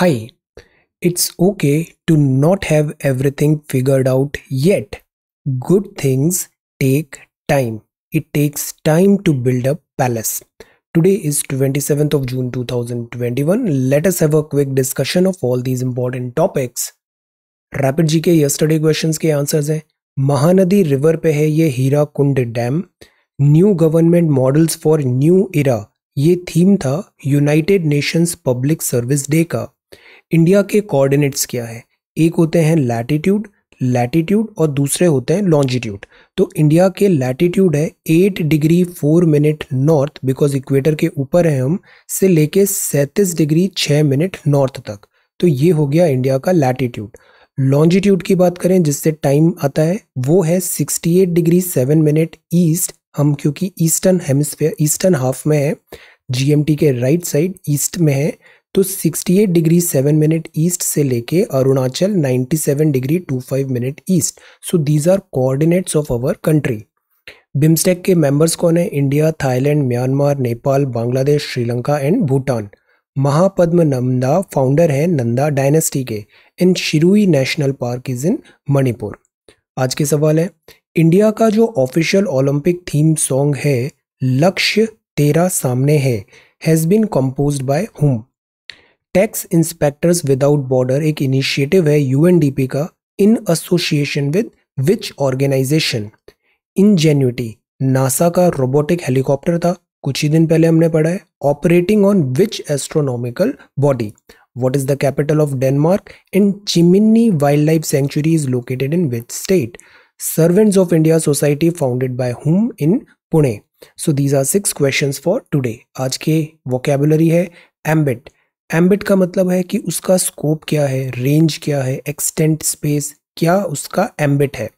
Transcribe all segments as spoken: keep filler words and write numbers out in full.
Hi, it's okay to not have everything figured out yet. Good things take time. It takes time to build a palace. Today is twenty-seventh of June two thousand twenty-one. Let us have a quick discussion of all these important topics. Rapid G K yesterday questions के answers हैं. Mahanadi river पे है ये Hirakud dam. New government models for new era, ये theme था United Nations public service day का. India के coordinates क्या है? एक होते हैं लैटिट्यूड लैटिट्यूड और दूसरे होते हैं लॉन्जिट्यूड. तो इंडिया के लैटिट्यूड है eight degree four minute north, because equator के ऊपर है हम, से लेके सैंतीस डिग्री छः मिनट नॉर्थ तक. तो ये हो गया इंडिया का लैटिट्यूड. लॉन्जिट्यूड की बात करें जिससे टाइम आता है, वो है अड़सठ डिग्री सेवन मिनट ईस्ट. हम क्योंकि ईस्टर्न हेमिस्फेयर ईस्टर्न हाफ में है, जीएमटी के राइट साइड ईस्ट में है, तो अड़सठ डिग्री सेवन मिनट ईस्ट से लेके अरुणाचल सत्तानवे डिग्री पच्चीस minute east. So these are coordinates of our country. BIMSTEC के मेंबर्स कौन है? India, Thailand, Myanmar, Nepal, Bangladesh, Sri Lanka and Bhutan. Mahapadma Nanda founder हैं नंदा डायनेस्टी के. In Shirui national park is in Manipur. आज के सवाल है, इंडिया का जो ऑफिशियल ओलंपिक थीम सॉन्ग है लक्ष्य तेरा सामने है, has been composed by whom? Tax inspectors without border एक इनिशिएटिव है यूएनडीपी का, in association with which organisation? Ingenuity NASA का रोबोटिक हेलीकॉप्टर था, कुछ ही दिन पहले हमने पढ़ा है. Operating on which astronomical body? What is the capital of Denmark? And chimney wild life sanctuary is located in which state? Servants of India society founded by whom in Pune? So these are six questions for today. आज के vocabulary है ambit. Ambit का मतलब है कि उसका scope क्या है, रेंज क्या है, एक्सटेंट स्पेस क्या उसका एम्बिट है.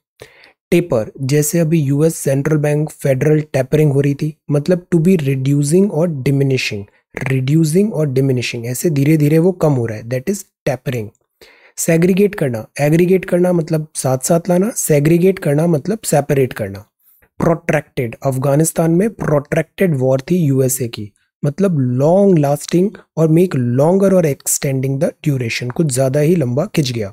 टेपर, जैसे अभी US central bank federal tapering हो रही थी, मतलब टू बी रिड्यूसिंग और डिमिनिशिंग रिड्यूसिंग और डिमिनिशिंग ऐसे धीरे धीरे वो कम हो रहा है, दैट इज टेपरिंग. सेग्रीगेट करना एग्रीगेट करना मतलब साथ साथ लाना, सेग्रीगेट करना मतलब सेपरेट करना. प्रोट्रैक्टेड, अफगानिस्तान में प्रोट्रैक्टेड वॉर थी यूएसए की, मतलब लॉन्ग लास्टिंग और मेक लॉन्गर और एक्सटेंडिंग द ड्यूरेशन, कुछ ज़्यादा ही लंबा खिंच गया.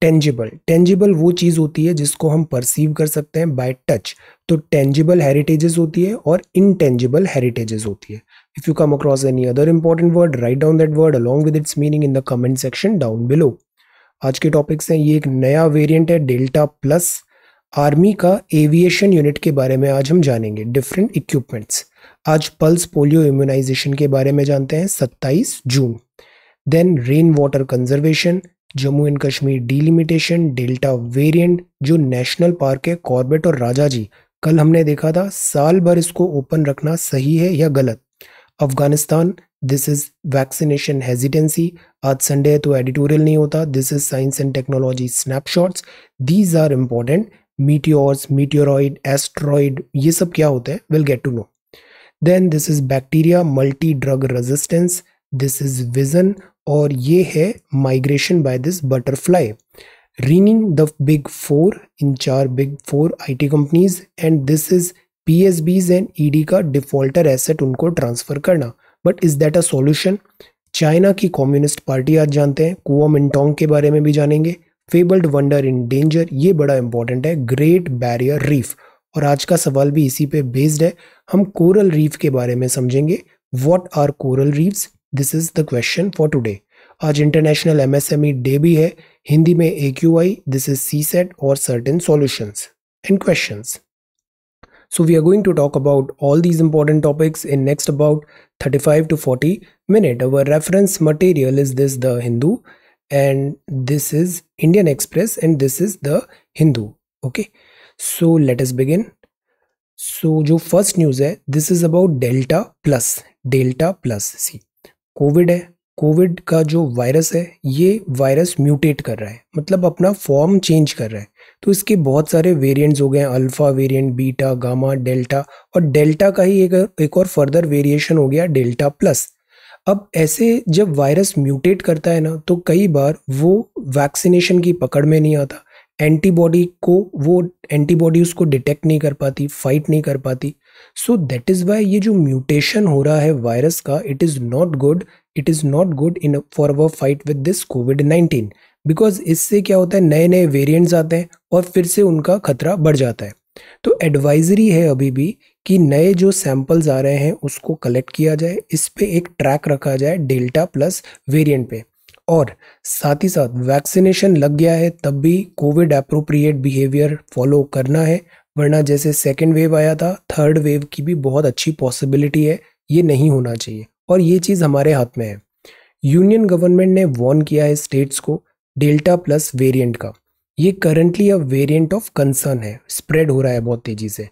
टेंजिबल टेंजिबल वो चीज़ होती है जिसको हम परसीव कर सकते हैं बाय टच. तो टेंजिबल हेरिटेजेस होती है और इनटेंजिबल हेरिटेजेस होती है. If you come across any other important word, write down that word along with its meaning in the comment section down below. आज के टॉपिक्स हैं, ये एक नया वेरिएंट है डेल्टा प्लस. आर्मी का एविएशन यूनिट के बारे में आज हम जानेंगे, डिफरेंट इक्विपमेंट्स. आज पल्स पोलियो इम्यूनाइजेशन के बारे में जानते हैं सत्ताईस June. Then rain water conservation, Jammu and Kashmir delimitation, delta variant, जो नेशनल पार्क है कॉर्बेट और राजाजी, कल हमने देखा था साल भर इसको ओपन रखना सही है या गलत. Afghanistan, this is vaccination hesitancy. आज संडे है तो एडिटोरियल नहीं होता. This is science and technology snapshots. These are important. Meteors, meteoroid, asteroid, ये सब क्या होते हैं, will get to know. Then this is bacteria, multi drug resistance. This is vision और ये है migration by this butterfly. Reining the big four, इन चार big four IT companies, and this is PSBs and ED का defaulter asset उनको transfer करना. But is that a solution? China की communist party आज जानते हैं. कुओमिंटांग के बारे में भी जानेंगे. फेबल्ड वंडर इन डेंजर, ये बड़ा इंपॉर्टेंट है, ग्रेट बैरियर रीफ. और आज का सवाल भी इसी पे बेस्ड है, हम कोरल रीफ के बारे में समझेंगे. What are coral reefs? This is the question for today. आज इंटरनेशनल एमएसएमई डे भी है. हिंदी में A Q I, this is CSAT और certain solutions and questions. So we are going to talk about all these important topics in next about thirty five to forty minute. Our reference material is this the Hindu and this is Indian Express and this is the Hindu. Okay, so let us begin. So जो first news है, this is about Delta Plus. Delta Plus, see, COVID है, COVID का जो virus है ये virus mutate कर रहा है, मतलब अपना फॉर्म चेंज कर रहा है. तो इसके बहुत सारे वेरिएंट्स हो गए हैं, alpha variant, beta, gamma, delta, और डेल्टा का ही एक एक और फर्दर वेरिएशन हो गया डेल्टा प्लस. अब ऐसे जब वायरस म्यूटेट करता है ना, तो कई बार वो वैक्सीनेशन की पकड़ में नहीं आता, एंटीबॉडी को वो एंटीबॉडी उसको डिटेक्ट नहीं कर पाती, फाइट नहीं कर पाती. सो दैट इज़ वाई ये जो म्यूटेशन हो रहा है वायरस का, it is not good, it is not good in for our fight with this covid nineteen, because इससे क्या होता है, नए नए वेरिएंट्स आते हैं और फिर से उनका खतरा बढ़ जाता है। तो एडवाइजरी है अभी भी कि नए जो सैंपल्स आ रहे हैं उसको कलेक्ट किया जाए, इस पे एक ट्रैक रखा जाए डेल्टा प्लस वेरिएंट पे, और साथ ही साथ वैक्सीनेशन लग गया है तब भी कोविड एप्रोप्रिएट बिहेवियर फॉलो करना है, वरना जैसे सेकेंड वेव आया था, थर्ड वेव की भी बहुत अच्छी पॉसिबिलिटी है, ये नहीं होना चाहिए और ये चीज़ हमारे हाथ में है। यूनियन गवर्नमेंट ने वार्न किया है स्टेट्स को डेल्टा प्लस वेरिएंट का, ये currently a variant of concern है, स्प्रेड हो रहा है बहुत तेज़ी से,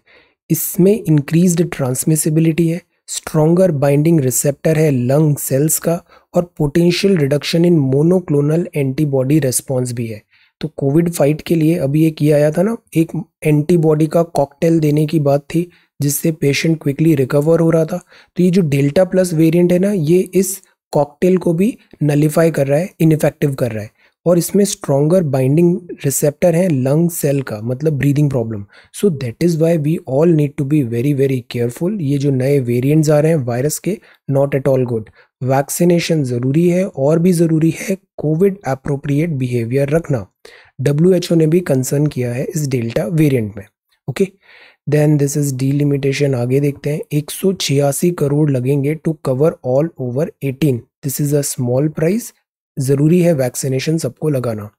इसमें इंक्रीज्ड ट्रांसमिसिबिलिटी है, स्ट्रॉन्गर बाइंडिंग रिसेप्टर है लंग सेल्स का, और potential reduction in monoclonal antibody response भी है। तो कोविड फाइट के लिए अभी एक ये आया था ना, एक एंटीबॉडी का कॉकटेल देने की बात थी जिससे पेशेंट क्विकली रिकवर हो रहा था, तो ये जो डेल्टा प्लस वेरिएंट है ना, ये इस कॉकटेल को भी नलीफाई कर रहा है, इनफेक्टिव कर रहा है, और इसमें स्ट्रॉन्गर बाइंडिंग रिसेप्टर है लंग सेल का, मतलब breathing problem. So that is why we all need to be very very careful. ये जो नए वेरिएंट्स आ रहे हैं वायरस के, not at all good. Vaccination ज़रूरी है और भी ज़रूरी है कोविड एप्रोप्रिएट बिहेवियर रखना। डब्ल्यू एच ओ ने भी कंसर्न किया है इस डेल्टा वेरिएंट में। Okay, then this is delimitation. आगे देखते हैं, एक सौ छियासी करोड़ लगेंगे to cover all over eighteen. This is a small price, ज़रूरी है वैक्सीनेशन सबको लगाना।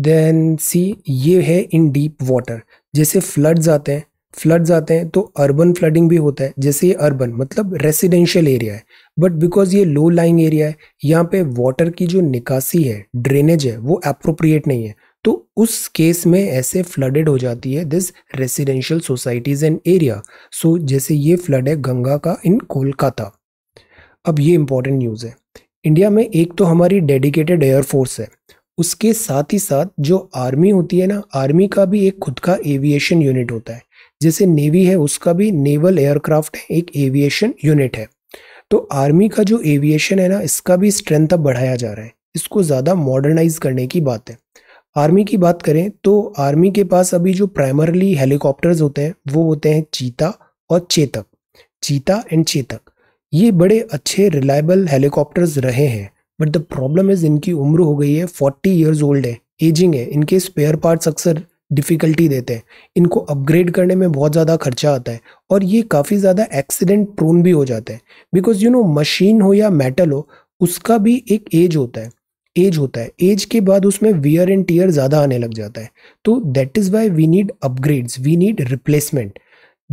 देन सी, ये है इन डीप वाटर, जैसे फ्लड्स आते हैं, फ्लड्स आते हैं तो अर्बन फ्लडिंग भी होता है, जैसे ये अर्बन मतलब रेसिडेंशियल एरिया है, बट बिकॉज ये लो लाइंग एरिया है, यहाँ पे वाटर की जो निकासी है, ड्रेनेज है, वो एप्रोप्रिएट नहीं है, तो उस केस में ऐसे फ्लडेड हो जाती है this residential societies and area. So जैसे ये फ्लड है गंगा का इन कोलकाता। अब ये इम्पोर्टेंट न्यूज़ है, इंडिया में एक तो हमारी डेडिकेटेड एयरफोर्स है, उसके साथ ही साथ जो आर्मी होती है ना, आर्मी का भी एक खुद का एविएशन यूनिट होता है, जैसे नेवी है उसका भी नेवल एयरक्राफ्ट है, एक एविएशन यूनिट है। तो आर्मी का जो एविएशन है ना, इसका भी स्ट्रेंथ अब बढ़ाया जा रहा है, इसको ज़्यादा मॉडर्नाइज करने की बात है। आर्मी की बात करें तो आर्मी के पास अभी जो प्राइमरली हेलीकॉप्टर्स होते हैं वो होते हैं चीता और चेतक, चीता एंड चेतक। ये बड़े अच्छे रिलायबल हेलीकॉप्टर्स रहे हैं, बट द प्रॉब्लम इज़ इनकी उम्र हो गई है, फोर्टी ईयर्स ओल्ड है, एजिंग है, इनके स्पेयर पार्ट्स अक्सर डिफ़िकल्टी देते हैं, इनको अपग्रेड करने में बहुत ज़्यादा खर्चा आता है, और ये काफ़ी ज़्यादा एक्सीडेंट प्रोन भी हो जाते हैं, बिकॉज यू नो मशीन हो या मेटल हो उसका भी एक एज होता है, एज होता है, एज के बाद उसमें वियर एंड टियर ज़्यादा आने लग जाता है। तो that is why we need upgrades, we need replacement.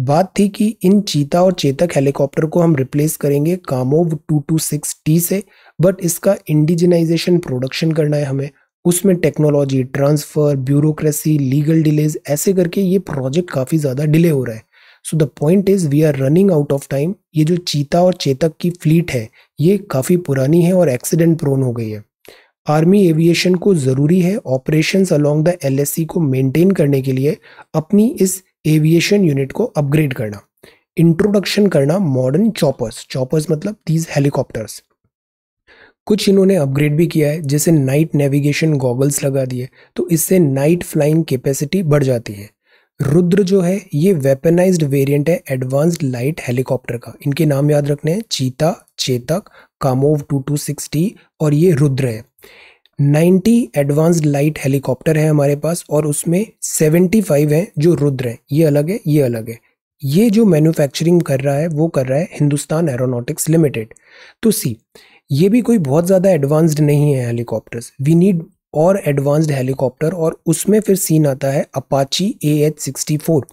बात थी कि इन चीता और चेतक हेलीकॉप्टर को हम रिप्लेस करेंगे Kamov two two six T से, बट इसका इंडिजिनाइजेशन प्रोडक्शन करना है हमें, उसमें technology transfer, bureaucracy, legal delays, ऐसे करके ये प्रोजेक्ट काफ़ी ज़्यादा डिले हो रहा है। So the point is we are running out of time. ये जो चीता और चेतक की फ्लीट है ये काफ़ी पुरानी है और एक्सीडेंट प्रोन हो गई है। आर्मी एविएशन को ज़रूरी है operations along the L S C को मेनटेन करने के लिए अपनी इस एविएशन यूनिट को अपग्रेड करना, इंट्रोडक्शन करना मॉडर्न चॉपर्स, चॉपर्स मतलब दीज हेलीकॉप्टर्स। कुछ इन्होंने अपग्रेड भी किया है, जैसे नाइट नेविगेशन गॉगल्स लगा दिए, तो इससे नाइट फ्लाइंग कैपेसिटी बढ़ जाती है। रुद्र जो है ये वेपनाइज्ड वेरिएंट है एडवांस्ड लाइट हेलीकॉप्टर का, इनके नाम याद रखने हैं, Cheetah, Chetak, Kamov two two six T और ये रुद्र है। नब्बे एडवांस्ड लाइट हेलीकॉप्टर है हमारे पास और उसमें पचहत्तर हैं जो रुद्र हैं, ये अलग है, ये अलग है। ये जो मैन्युफैक्चरिंग कर रहा है वो कर रहा है हिंदुस्तान एरोनॉटिक्स लिमिटेड। तो सी, ये भी कोई बहुत ज़्यादा एडवांस्ड नहीं है हेलीकॉप्टर्स, वी नीड और एडवांस्ड हेलीकॉप्टर, और उसमें फिर सीन आता है Apache A H sixty four.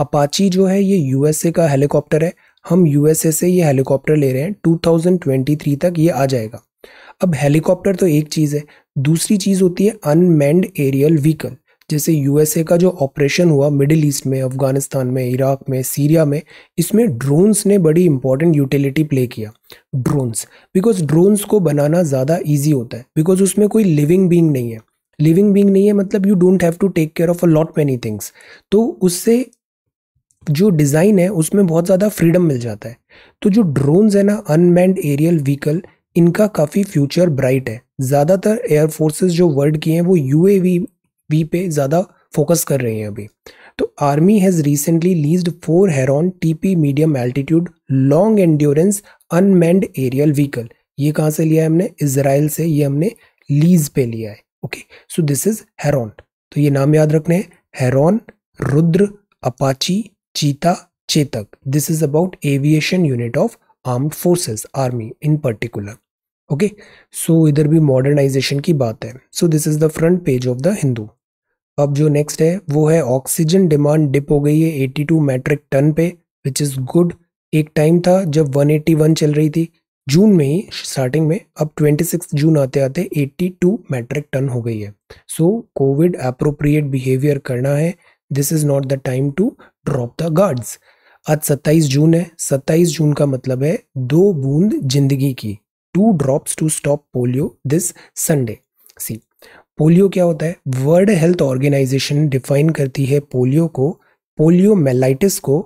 Apache जो है ये यूएसए का हेलीकॉप्टर है, हम यूएसए से ये हेलीकॉप्टर ले रहे हैं, टू थाउजेंड ट्वेंटी थ्री तक ये आ जाएगा। अब हेलीकॉप्टर तो एक चीज़ है, दूसरी चीज़ होती है अनमैन्ड एरियल व्हीकल, जैसे यूएसए का जो ऑपरेशन हुआ मिडिल ईस्ट में, अफ़गानिस्तान में, इराक में, सीरिया में, इसमें ड्रोन्स ने बड़ी इंपॉर्टेंट यूटिलिटी प्ले किया। ड्रोन्स, बिकॉज ड्रोन्स को बनाना ज़्यादा ईजी होता है, बिकॉज उसमें कोई लिविंग बींग नहीं है, लिविंग बींग नहीं है मतलब you don't have to take care of a lot many things, तो उससे जो डिज़ाइन है उसमें बहुत ज़्यादा फ्रीडम मिल जाता है। तो जो ड्रोन्स है ना, अनमैन्ड एरियल व्हीकल, इनका काफ़ी फ्यूचर ब्राइट है। ज़्यादातर एयरफोर्सेस जो वर्ल्ड की हैं वो यूएवी पे ज़्यादा फोकस कर रही हैं अभी। तो Army has recently leased four Heron T P medium altitude long endurance unmanned aerial vehicle. ये कहाँ से लिया है हमने? इसराइल से, ये हमने लीज पे लिया है. Okay, so this is heron. तो ये नाम याद रखने हैं, heron, Rudra, Apache, Cheetah, Chetak. This is about aviation unit of armed forces, army in particular. Okay, so इधर भी मॉडर्नाइजेशन की बात है. So this is the front page of the Hindu. अब जो नेक्स्ट है वो है ऑक्सीजन डिमांड डिप हो गई है बयासी मैट्रिक टन पे, विच इज गुड. एक टाइम था जब एक सौ इक्यासी चल रही थी जून में ही, स्टार्टिंग में. अब छब्बीस जून आते आते बयासी मैट्रिक टन हो गई है. सो कोविड एप्रोप्रिएट बिहेवियर करना है. This is not the time to drop the guards. आज सत्ताईस जून है. सत्ताईस जून का मतलब है दो बूंद जिंदगी की, two drops to stop polio this Sunday. See polio क्या होता है? वर्ल्ड हेल्थ ऑर्गेनाइजेशन डिफाइन करती है पोलियो को, पोलियोमेलाइटिस को,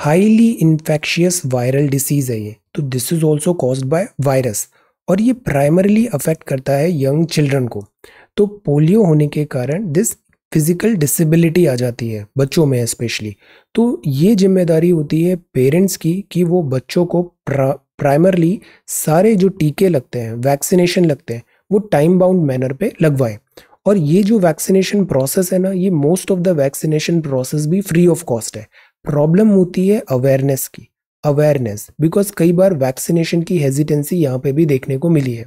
हाईली इन्फेक्शियस वायरल डिसीज है ये. तो this is also caused by virus और ये प्राइमरली अफेक्ट करता है यंग चिल्ड्रन को. तो पोलियो होने के कारण दिस फिजिकल डिसेबिलिटी आ जाती है बच्चों में स्पेशली. तो ये जिम्मेदारी होती है पेरेंट्स की कि वो बच्चों को प्रा, प्राइमरली सारे जो टीके लगते हैं, वैक्सीनेशन लगते हैं, वो टाइम बाउंड मैनर पे लगवाएं. और ये जो वैक्सीनेशन प्रोसेस है ना, ये most of the vaccination process भी फ्री ऑफ कॉस्ट है. प्रॉब्लम होती है अवेयरनेस की, अवेयरनेस, बिकॉज कई बार वैक्सीनेशन की हेजिटेंसी यहाँ पे भी देखने को मिली है.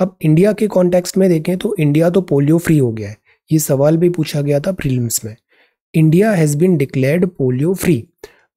अब इंडिया के कॉन्टेक्स्ट में देखें तो इंडिया तो पोलियो फ्री हो गया है. ये सवाल भी पूछा गया था प्रीलिम्स में. India has been declared polio free,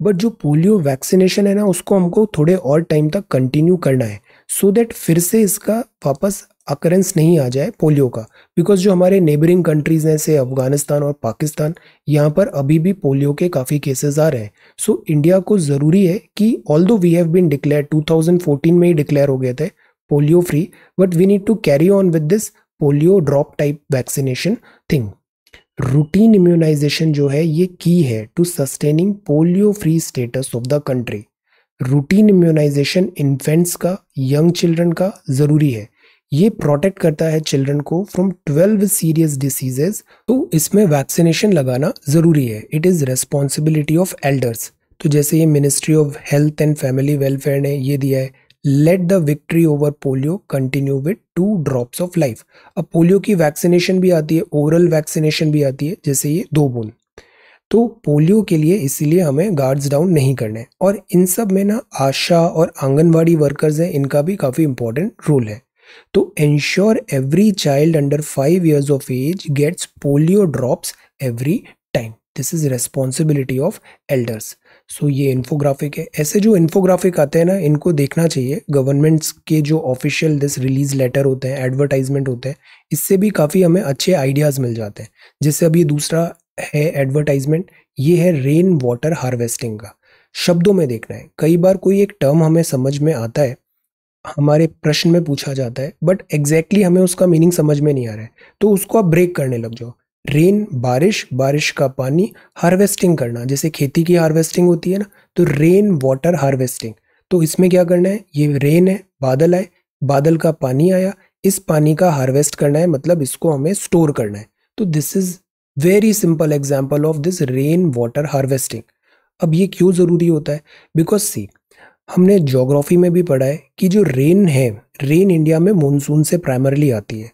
but जो पोलियो वैक्सीनेशन है ना, उसको हमको थोड़े और टाइम तक कंटिन्यू करना है सो so दैट फिर से इसका वापस अकरेंस नहीं आ जाए पोलियो का. बिकॉज जो हमारे नेबरिंग कंट्रीज़ हैं, से अफगानिस्तान और पाकिस्तान, यहाँ पर अभी भी पोलियो के काफ़ी केसेस आ रहे हैं. सो so, इंडिया को ज़रूरी है कि although we have been declare, two thousand fourteen में ही डिक्लेयर हो गए थे polio free, but we need to carry on with this polio drop type vaccination thing. Routine immunisation जो है ये की है to sustaining polio free status of the country. Routine immunisation infants का, यंग चिल्ड्रन का ज़रूरी है. ये प्रोटेक्ट करता है चिल्ड्रन को फ्रॉम ट्वेल्व सीरियस डिसीजेज. तो इसमें वैक्सीनेशन लगाना ज़रूरी है. It is responsibility of elders. तो जैसे ये ministry of health and family welfare ने ये दिया है, let the victory over polio continue with two drops of life. अब पोलियो की वैक्सीनेशन भी आती है, ओरल वैक्सीनेशन भी आती है, जैसे ये दो बूंद. तो पोलियो के लिए इसीलिए हमें गार्ड्स डाउन नहीं करने. और इन सब में ना आशा और आंगनवाड़ी वर्कर्स हैं, इनका भी काफ़ी इंपॉर्टेंट रोल है. तो ensure every child under five years of age gets polio drops every time. This is responsibility of elders. So ये इन्फोग्राफिक है. ऐसे जो इन्फोग्राफिक आते हैं ना, इनको देखना चाहिए. गवर्नमेंट्स के जो ऑफिशियल दिस रिलीज लेटर होते हैं, एडवर्टाइजमेंट होते हैं, इससे भी काफ़ी हमें अच्छे आइडियाज़ मिल जाते हैं. जैसे अभी दूसरा है एडवर्टाइजमेंट, ये है रेन वाटर हार्वेस्टिंग का. शब्दों में देखना है. कई बार कोई एक टर्म हमें समझ में आता है, हमारे प्रश्न में पूछा जाता है, बट एग्जैक्टली हमें उसका मीनिंग समझ में नहीं आ रहा है, तो उसको आप ब्रेक करने लग जाओ. रेन बारिश, बारिश का पानी, हार्वेस्टिंग करना, जैसे खेती की हार्वेस्टिंग होती है ना, तो रेन वाटर हार्वेस्टिंग. तो इसमें क्या करना है, ये रेन है, बादल आए, बादल का पानी आया, इस पानी का हार्वेस्ट करना है, मतलब इसको हमें स्टोर करना है. तो this is very simple example of this rain water harvesting. अब ये क्यों ज़रूरी होता है? बिकॉज सी, हमने ज्योग्राफी में भी पढ़ा है कि जो रेन है, रेन इंडिया में मॉनसून से प्राइमरली आती है.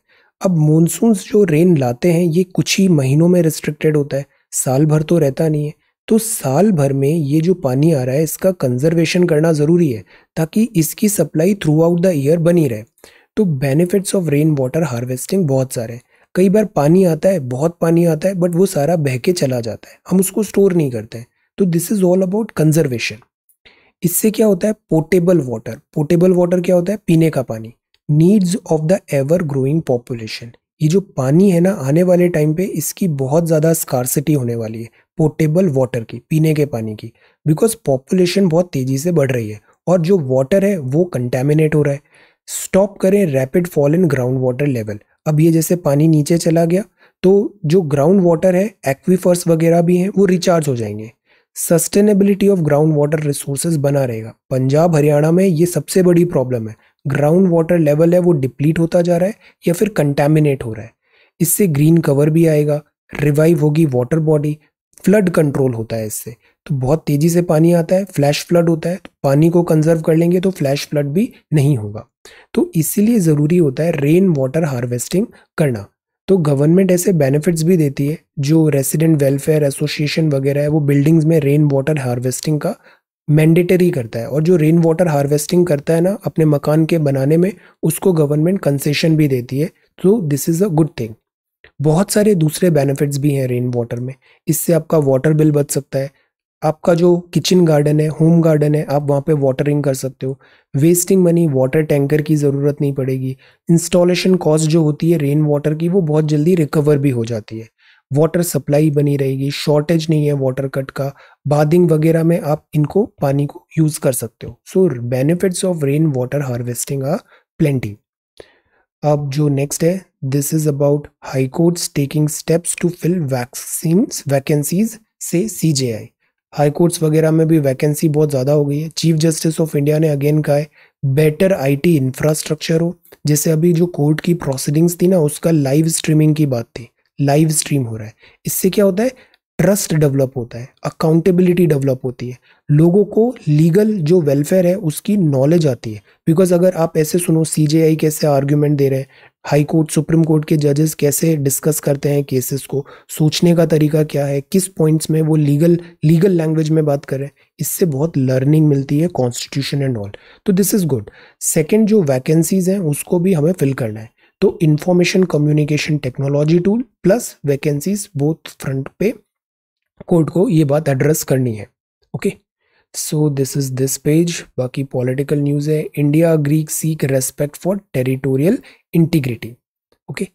अब मॉनसून्स जो रेन लाते हैं ये कुछ ही महीनों में रिस्ट्रिक्टेड होता है, साल भर तो रहता नहीं है. तो साल भर में ये जो पानी आ रहा है इसका कंजर्वेशन करना ज़रूरी है ताकि इसकी supply throughout the year बनी रहे. तो benefits of rain water harvesting बहुत सारे हैं. कई बार पानी आता है, बहुत पानी आता है, बट वो सारा बह के चला जाता है, हम उसको स्टोर नहीं करते हैं. तो this is all about conservation. इससे क्या होता है? Portable water. पोर्टेबल वाटर क्या होता है? पीने का पानी. Needs of the ever growing population. ये जो पानी है ना, आने वाले टाइम पे इसकी बहुत ज़्यादा स्कार्सिटी होने वाली है, पोर्टेबल वाटर की, पीने के पानी की, बिकॉज पॉपुलेशन बहुत तेज़ी से बढ़ रही है और जो वाटर है वो कंटेमिनेट हो रहा है. स्टॉप करें rapid fall in ground water level. अब ये जैसे पानी नीचे चला गया तो जो ग्राउंड वाटर है, एक्वीफर्स वगैरह भी हैं, वो रिचार्ज हो जाएंगे. Sustainability of ground water resources बना रहेगा. पंजाब हरियाणा में ये सबसे बड़ी प्रॉब्लम है. ग्राउंड वाटर लेवल है वो डिप्लीट होता जा रहा है या फिर कंटेमिनेट हो रहा है. इससे ग्रीन कवर भी आएगा, रिवाइव होगी वाटर बॉडी, फ्लड कंट्रोल होता है इससे, तो बहुत तेज़ी से पानी आता है, फ्लैश फ्लड होता है, तो पानी को कंजर्व कर लेंगे तो फ्लैश फ्लड भी नहीं होगा। तो इसीलिए ज़रूरी होता है रेन वाटर हार्वेस्टिंग करना। तो गवर्नमेंट ऐसे बेनिफिट्स भी देती है, जो रेसिडेंट वेलफेयर एसोसिएशन वगैरह है वो बिल्डिंग्स में रेन वाटर हार्वेस्टिंग का मैंडेटरी करता है, और जो रेन वाटर हार्वेस्टिंग करता है ना अपने मकान के बनाने में, उसको गवर्नमेंट कंसेशन भी देती है। तो this is a good thing. बहुत सारे दूसरे बेनिफिट्स भी हैं रेन वाटर में। इससे आपका वाटर बिल बच सकता है, आपका जो किचन गार्डन है, होम गार्डन है, आप वहाँ पे वाटरिंग कर सकते हो, वेस्टिंग मनी, वाटर टैंकर की ज़रूरत नहीं पड़ेगी, इंस्टॉलेशन कॉस्ट जो होती है रेन वाटर की वो बहुत जल्दी रिकवर भी हो जाती है, वाटर सप्लाई बनी रहेगी, शॉर्टेज नहीं है वाटर कट का, बादिंग वगैरह में आप इनको पानी को यूज़ कर सकते हो। So benefits of rain water harvesting are plenty. अब जो नेक्स्ट है, this is about high courts taking steps to fill vaccines vacancies से सी जे आई। हाई कोर्ट्स वगैरह में भी वैकेंसी बहुत ज़्यादा हो गई है। चीफ जस्टिस ऑफ इंडिया ने अगेन कहा है बेटर आईटी इंफ्रास्ट्रक्चर हो। जैसे अभी जो कोर्ट की प्रोसीडिंग्स थी ना, उसका लाइव स्ट्रीमिंग की बात थी, लाइव स्ट्रीम हो रहा है। इससे क्या होता है, ट्रस्ट डेवलप होता है, अकाउंटेबिलिटी डेवलप होती है, लोगों को लीगल जो वेलफेयर है उसकी नॉलेज आती है। बिकॉज अगर आप ऐसे सुनो सीजेआई कैसे आर्ग्यूमेंट दे रहे हैं, हाई कोर्ट सुप्रीम कोर्ट के जजेस कैसे डिस्कस करते हैं केसेस को, सोचने का तरीका क्या है, किस पॉइंट्स में वो लीगल लीगल लैंग्वेज में बात कर रहे हैं, इससे बहुत लर्निंग मिलती है कॉन्स्टिट्यूशन एंड ऑल। तो दिस इज़ गुड। सेकेंड, जो वैकेंसीज हैं उसको भी हमें फिल करना है। तो information communication technology tool plus vacancies, both front पे कोर्ट को ये बात एड्रेस करनी है। Okay, so this is this page. बाकी पॉलिटिकल न्यूज़ है, India Greek seek respect for territorial integrity. Okay,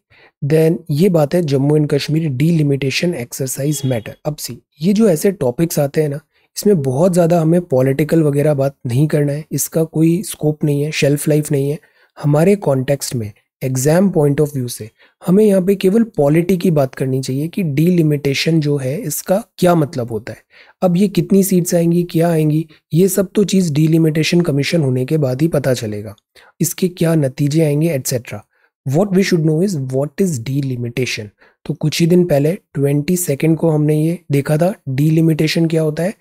then ये बात है Jammu and Kashmir delimitation exercise matter. अब सी, ये जो ऐसे टॉपिक्स आते हैं ना, इसमें बहुत ज़्यादा हमें पॉलिटिकल वगैरह बात नहीं करना है, इसका कोई स्कोप नहीं है, शेल्फ लाइफ नहीं है। हमारे कॉन्टेक्स्ट में एग्जाम पॉइंट ऑफ व्यू से हमें यहाँ पे केवल पॉलिटी की बात करनी चाहिए कि डीलिमिटेशन जो है इसका क्या मतलब होता है। अब ये कितनी सीट्स आएंगी, क्या आएंगी, ये सब तो चीज़ डीलिमिटेशन कमीशन होने के बाद ही पता चलेगा, इसके क्या नतीजे आएंगे etcetera. What we should know is what is delimitation. तो कुछ ही दिन पहले ट्वेंटी सेकेंड को हमने ये देखा था, डीलिमिटेशन क्या होता है,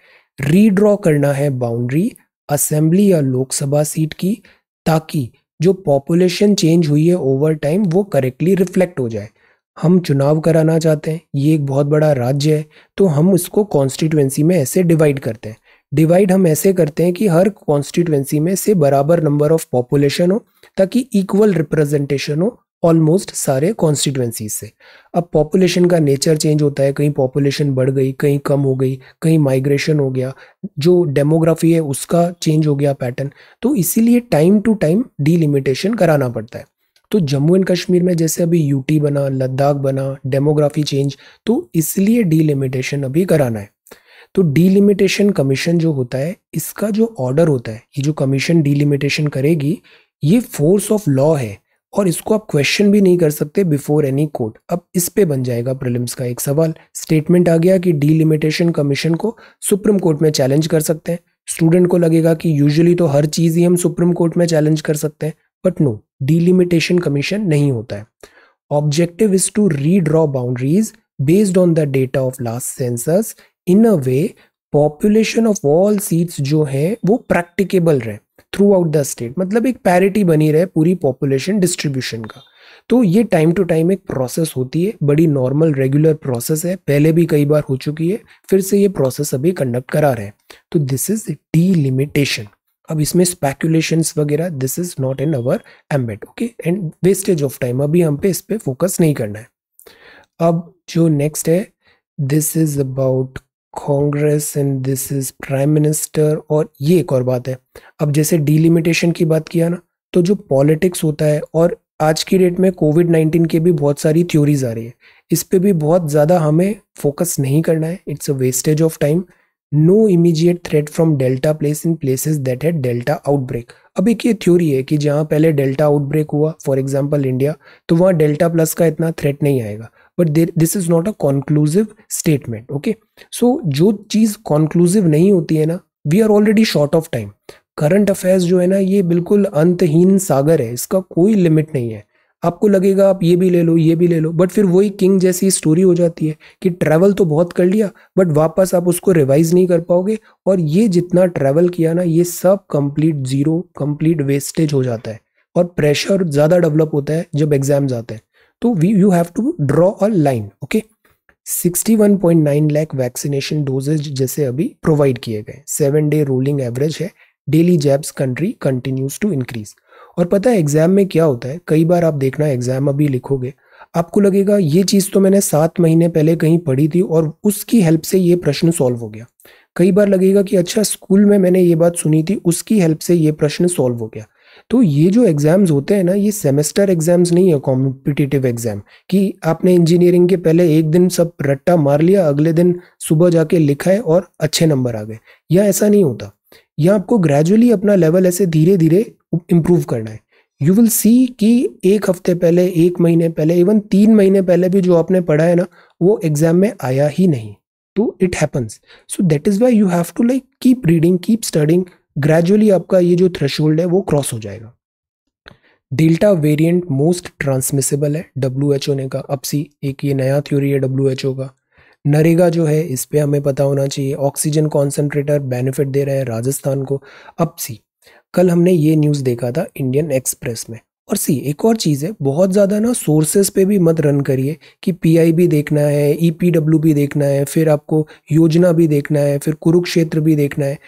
रीड्रॉ करना है बाउंड्री असेंबली या लोकसभा सीट की, ताकि जो पॉपुलेशन चेंज हुई है ओवर टाइम वो करेक्टली रिफ्लेक्ट हो जाए। हम चुनाव कराना चाहते हैं, ये एक बहुत बड़ा राज्य है, तो हम इसको कॉन्स्टिट्यूएंसी में ऐसे डिवाइड करते हैं। डिवाइड हम ऐसे करते हैं कि हर कॉन्स्टिट्यूएंसी में से बराबर नंबर ऑफ पॉपुलेशन हो, ताकि इक्वल रिप्रेजेंटेशन हो ऑलमोस्ट सारे कॉन्स्टिट्यूएंसी से। अब पॉपुलेशन का नेचर चेंज होता है, कहीं पॉपुलेशन बढ़ गई, कहीं कम हो गई, कहीं माइग्रेशन हो गया, जो डेमोग्राफी है उसका चेंज हो गया पैटर्न, तो इसीलिए टाइम टू टाइम डीलिमिटेशन कराना पड़ता है। तो जम्मू एंड कश्मीर में जैसे अभी यूटी बना, लद्दाख बना, डेमोग्राफी चेंज, तो इसलिए डीलिमिटेशन अभी कराना है। तो डीलिमिटेशन कमीशन जो होता है, इसका जो ऑर्डर होता है, ये जो कमीशन डीलिमिटेशन करेगी, ये फोर्स ऑफ लॉ है, और इसको आप क्वेश्चन भी नहीं कर सकते बिफोर एनी कोर्ट। अब इस पे बन जाएगा प्रीलिम्स का एक सवाल, स्टेटमेंट आ गया कि डीलिमिटेशन कमीशन को सुप्रीम कोर्ट में चैलेंज कर सकते हैं। स्टूडेंट को लगेगा कि यूजुअली तो हर चीज़ ही हम सुप्रीम कोर्ट में चैलेंज कर सकते हैं, बट नो, डीलिमिटेशन कमीशन नहीं होता है। Objective is to redraw boundaries based on the data of last census in a way population of all seats जो हैं वो प्रैक्टिकेबल रहे थ्रू आउट द स्टेट, मतलब एक पैरिटी बनी रहे पूरी पॉपुलेशन डिस्ट्रीब्यूशन का। तो ये टाइम टू टाइम एक प्रोसेस होती है, बड़ी नॉर्मल रेगुलर प्रोसेस है, पहले भी कई बार हो चुकी है, फिर से ये प्रोसेस अभी कंडक्ट करा रहे हैं। तो दिस इज डीलिमिटेशन। अब इसमें स्पेकुलेशंस वगैरह, this is not in our ambit. Okay, and wastage of time, अभी हम पे इस पर फोकस नहीं करना है। अब जो नेक्स्ट है, this is about Congress and this is prime minister, और ये एक और बात है। अब जैसे डीलिमिटेशन की बात किया ना, तो जो पॉलिटिक्स होता है, और आज की डेट में कोविड नाइन्टीन के भी बहुत सारी थ्योरीज आ रही है, इस पे भी बहुत ज़्यादा हमें फोकस नहीं करना है, it's a wastage of time. No immediate threat from delta place in places that had delta outbreak. अब एक ये थ्योरी है कि जहाँ पहले डेल्टा आउटब्रेक हुआ, फॉर एग्जाम्पल इंडिया, तो वहाँ डेल्टा प्लस का इतना थ्रेट नहीं आएगा, but this is not a conclusive statement. Okay, so जो चीज़ कॉन्क्लूसिव नहीं होती है ना, we are already short of time. Current affairs जो है ना, ये बिल्कुल अंतहीन सागर है, इसका कोई लिमिट नहीं है। आपको लगेगा आप ये भी ले लो ये भी ले लो, बट फिर वही किंग जैसी स्टोरी हो जाती है कि ट्रैवल तो बहुत कर लिया बट वापस आप उसको रिवाइज नहीं कर पाओगे, और ये जितना ट्रैवल किया ना ये सब कंप्लीट जीरो कंप्लीट वेस्टेज हो जाता है, और प्रेशर ज़्यादा डेवलप होता है जब एग्जाम्स आते हैं। तो we you have to draw a line. Okay, इकसठ पॉइंट नौ लाख वैक्सीनेशन डोजेज जैसे अभी प्रोवाइड किए गए, सेवन डे रोलिंग एवरेज है, daily jabs country continues to increase. और पता है एग्जाम में क्या होता है, कई बार आप देखना एग्जाम अभी लिखोगे आपको लगेगा ये चीज़ तो मैंने सात महीने पहले कहीं पढ़ी थी और उसकी हेल्प से ये प्रश्न सॉल्व हो गया, कई बार लगेगा कि अच्छा स्कूल में मैंने ये बात सुनी थी उसकी हेल्प से ये प्रश्न सॉल्व हो गया। तो ये जो एग्ज़ाम्स होते हैं ना ये सेमेस्टर एग्ज़ाम्स नहीं है कॉम्पिटिटिव एग्ज़ाम कि आपने इंजीनियरिंग के पहले एक दिन सब रट्टा मार लिया अगले दिन सुबह जाके लिखा है और अच्छे नंबर आ गए, या ऐसा नहीं होता, या आपको ग्रेजुअली अपना लेवल ऐसे धीरे धीरे इम्प्रूव करना है। यू विल सी कि एक हफ्ते पहले एक महीने पहले इवन तीन महीने पहले भी जो आपने पढ़ा है ना वो एग्ज़ाम में आया ही नहीं। तो it happens, so that is why you have to like keep reading keep studying, gradually आपका ये जो थ्रेशोल्ड है वो क्रॉस हो जाएगा। डेल्टा वेरिएंट मोस्ट ट्रांसमिसेबल है, डब्ल्यू एच ओ ने कहा। अपसी एक ये नया थ्योरी है डब्ल्यू एच ओ का। नरेगा जो है इस पे हमें पता होना चाहिए, ऑक्सीजन कॉन्सेंट्रेटर बेनिफिट दे रहे हैं राजस्थान को। अपसी कल हमने ये न्यूज़ देखा था इंडियन एक्सप्रेस में। और सी एक और चीज़ है, बहुत ज़्यादा ना सोर्सेज पे भी मत रन करिए कि पीआईबी देखना है, ईपीडब्ल्यू भी देखना है, फिर आपको योजना भी देखना है, फिर कुरुक्षेत्र भी देखना है।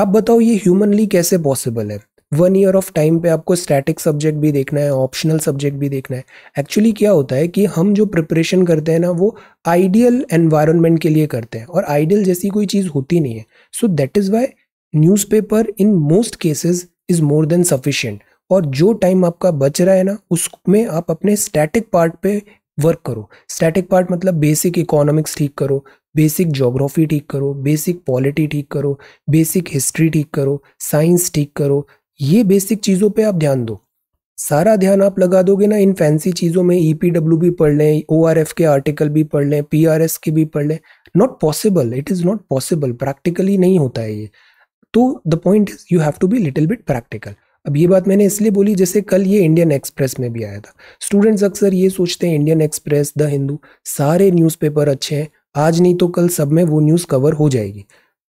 अब बताओ ये ह्यूमनली कैसे पॉसिबल है? वन ईयर ऑफ टाइम पे आपको स्टैटिक सब्जेक्ट भी देखना है, ऑप्शनल सब्जेक्ट भी देखना है। एक्चुअली क्या होता है कि हम जो प्रिपरेशन करते हैं ना वो आइडियल एनवायरनमेंट के लिए करते हैं, और आइडियल जैसी कोई चीज़ होती नहीं है। So that is why newspaper in most cases is more than sufficient, और जो टाइम आपका बच रहा है ना उसमें आप अपने स्टैटिक पार्ट पे वर्क करो। स्टैटिक पार्ट मतलब बेसिक इकोनॉमिक्स ठीक करो, बेसिक ज्योग्राफी ठीक करो, बेसिक पॉलिटी ठीक करो, बेसिक हिस्ट्री ठीक करो, साइंस ठीक करो। ये बेसिक चीज़ों पे आप ध्यान दो। सारा ध्यान आप लगा दोगे ना इन फैंसी चीज़ों में, ई पी डब्ल्यू भी पढ़ लें, ओ आर एफ के आर्टिकल भी पढ़ लें, पी आर एस के भी पढ़ लें, not possible, it is not possible, practically नहीं होता है ये। तो the point is you have to be little bit practical. अब ये बात मैंने इसलिए बोली जैसे कल ये इंडियन एक्सप्रेस में भी आया था। स्टूडेंट्स अक्सर ये सोचते हैं इंडियन एक्सप्रेस, द हिंदू, सारे न्यूज़पेपर अच्छे हैं, आज नहीं तो कल सब में वो न्यूज़ कवर हो जाएगी।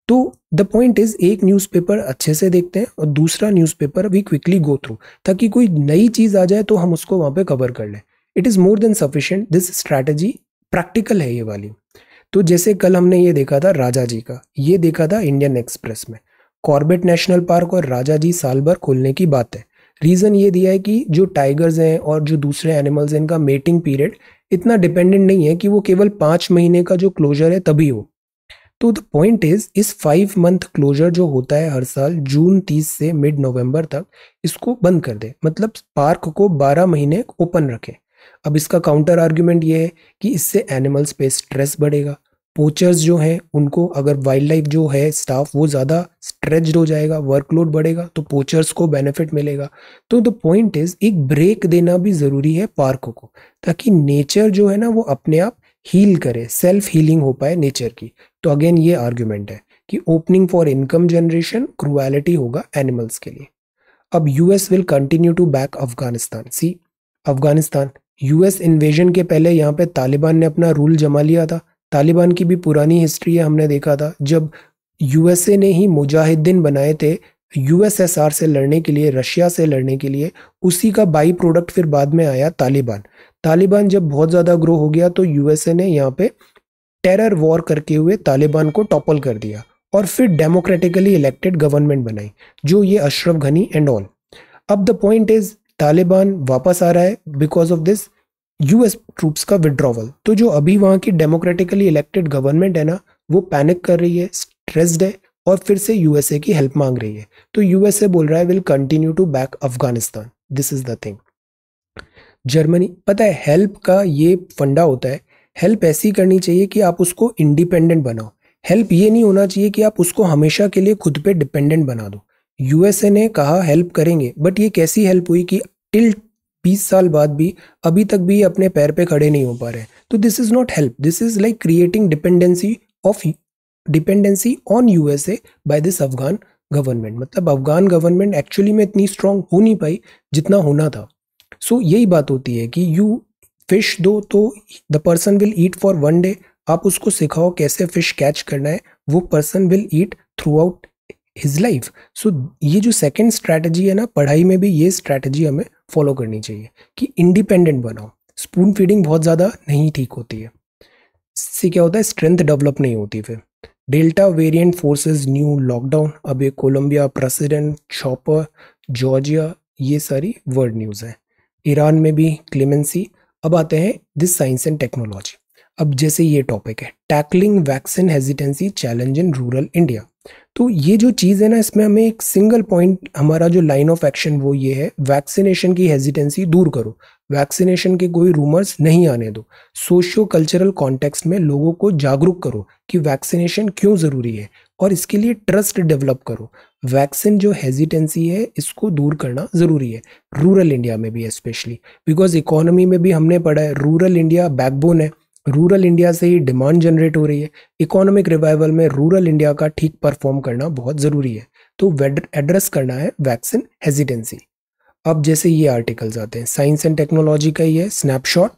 तो द पॉइंट इज़ एक न्यूज़पेपर अच्छे से देखते हैं और दूसरा न्यूज़पेपर अभी क्विकली गो थ्रू, ताकि कोई नई चीज़ आ जाए तो हम उसको वहाँ पे कवर कर लें। It is more than sufficient, this strategy practical है ये वाली। तो जैसे कल हमने ये देखा था राजाजी का, ये देखा था इंडियन एक्सप्रेस में। कॉर्बेट नेशनल पार्क और राजाजी साल भर खोलने की बात है। रीज़न ये दिया है कि जो टाइगर्स हैं और जो दूसरे एनिमल्स हैं इनका मेटिंग पीरियड इतना डिपेंडेंट नहीं है कि वो केवल पाँच महीने का जो क्लोजर है तभी हो। तो द पॉइंट इज़ इस फाइव मंथ क्लोजर जो होता है हर साल जून तीस से मिड नवंबर तक, इसको बंद कर दे, मतलब पार्क को बारह महीने ओपन रखें। अब इसका काउंटर आर्ग्यूमेंट ये है कि इससे एनिमल्स पे स्ट्रेस बढ़ेगा, पोचर्स जो हैं उनको अगर वाइल्ड लाइफ जो है स्टाफ वो ज़्यादा स्ट्रेच्ड हो जाएगा, वर्कलोड बढ़ेगा तो पोचर्स को बेनिफिट मिलेगा। तो द पॉइंट इज़ एक ब्रेक देना भी ज़रूरी है पार्क को, ताकि नेचर जो है ना वो अपने आप हील करे, सेल्फ हीलिंग हो पाए नेचर की। तो अगेन ये आर्ग्यूमेंट है कि opening for income generation, cruelty होगा एनिमल्स के लिए। अब US will continue to back Afghanistan. See Afghanistan US invasion के पहले यहाँ पे तालिबान ने अपना रूल जमा लिया था। तालिबान की भी पुरानी हिस्ट्री है, हमने देखा था जब यूएसए ने ही मुजाहिदीन बनाए थे यूएसएसआर से लड़ने के लिए, रशिया से लड़ने के लिए, उसी का बाई प्रोडक्ट फिर बाद में आया तालिबान। तालिबान जब बहुत ज़्यादा ग्रो हो गया तो यूएसए ने यहाँ पे टेरर वॉर करके हुए तालिबान को टॉपल कर दिया, और फिर डेमोक्रेटिकली इलेक्टेड गवर्नमेंट बनाई जो ये अशरफ घनी एंड ऑल। अब द पॉइंट इज़ तालिबान वापस आ रहा है because of this US troops का विड्रॉवल। तो जो अभी वहाँ की डेमोक्रेटिकली इलेक्टेड गवर्नमेंट है ना वो पैनिक कर रही है, स्ट्रेस्ड है, और फिर से यूएसए की हेल्प मांग रही है। तो यूएसए बोल रहा है will continue to back Afghanistan, this is the thing. Germany, पता है हेल्प का ये फंडा होता है, हेल्प ऐसी करनी चाहिए कि आप उसको इंडिपेंडेंट बनाओ। हेल्प ये नहीं होना चाहिए कि आप उसको हमेशा के लिए खुद पे डिपेंडेंट बना दो। यूएसए ने कहा हेल्प करेंगे, बट ये कैसी हेल्प हुई कि टिल बीस साल बाद भी अभी तक भी अपने पैर पे खड़े नहीं हो पा रहे। तो this is not help, this is like creating dependency of dependency on USA by this Afghan government. मतलब अफगान गवर्नमेंट एक्चुअली में इतनी स्ट्रांग हो नहीं पाई जितना होना था। सो so, यही बात होती है कि यू फिश दो तो the person will eat for one day. आप उसको सिखाओ कैसे फिश कैच करना है, वो person will eat throughout his life. So ये जो सेकंड स्ट्रैटेजी है ना, पढ़ाई में भी ये स्ट्रैटेजी हमें फॉलो करनी चाहिए कि इंडिपेंडेंट बनाओ। स्पून फीडिंग बहुत ज़्यादा नहीं ठीक होती है, इससे क्या होता है स्ट्रेंथ डेवलप नहीं होती। फिर delta variant forces new lockdown, अब ये कोलंबिया, प्रेसिडेंट, शॉपर, जॉर्जिया, ये सारी वर्ल्ड न्यूज़ है। ईरान में भी क्लेमेंसी। अब आते हैं दिस साइंस एंड टेक्नोलॉजी। अब जैसे ये टॉपिक है tackling vaccine hesitancy challenge in rural India, तो ये जो चीज़ है ना, इसमें हमें एक सिंगल पॉइंट, हमारा जो लाइन ऑफ एक्शन वो ये है, वैक्सीनेशन की हेजिटेंसी दूर करो, वैक्सीनेशन के कोई रूमर्स नहीं आने दो, सोशियो कल्चरल कॉन्टेक्स्ट में लोगों को जागरूक करो कि वैक्सीनेशन क्यों ज़रूरी है, और इसके लिए ट्रस्ट डेवलप करो। वैक्सीन जो हेजिटेंसी है इसको दूर करना ज़रूरी है, रूरल इंडिया में भी स्पेशली, बिकॉज इकोनॉमी में भी हमने पढ़ा है रूरल इंडिया बैकबोन है, रूरल इंडिया से ही डिमांड जनरेट हो रही है। इकोनॉमिक रिवाइवल में रूरल इंडिया का ठीक परफॉर्म करना बहुत ज़रूरी है, तो एड्रेस करना है वैक्सीन हेजिटेंसी। अब जैसे ये आर्टिकल्स आते हैं साइंस एंड टेक्नोलॉजी का, ये snapshot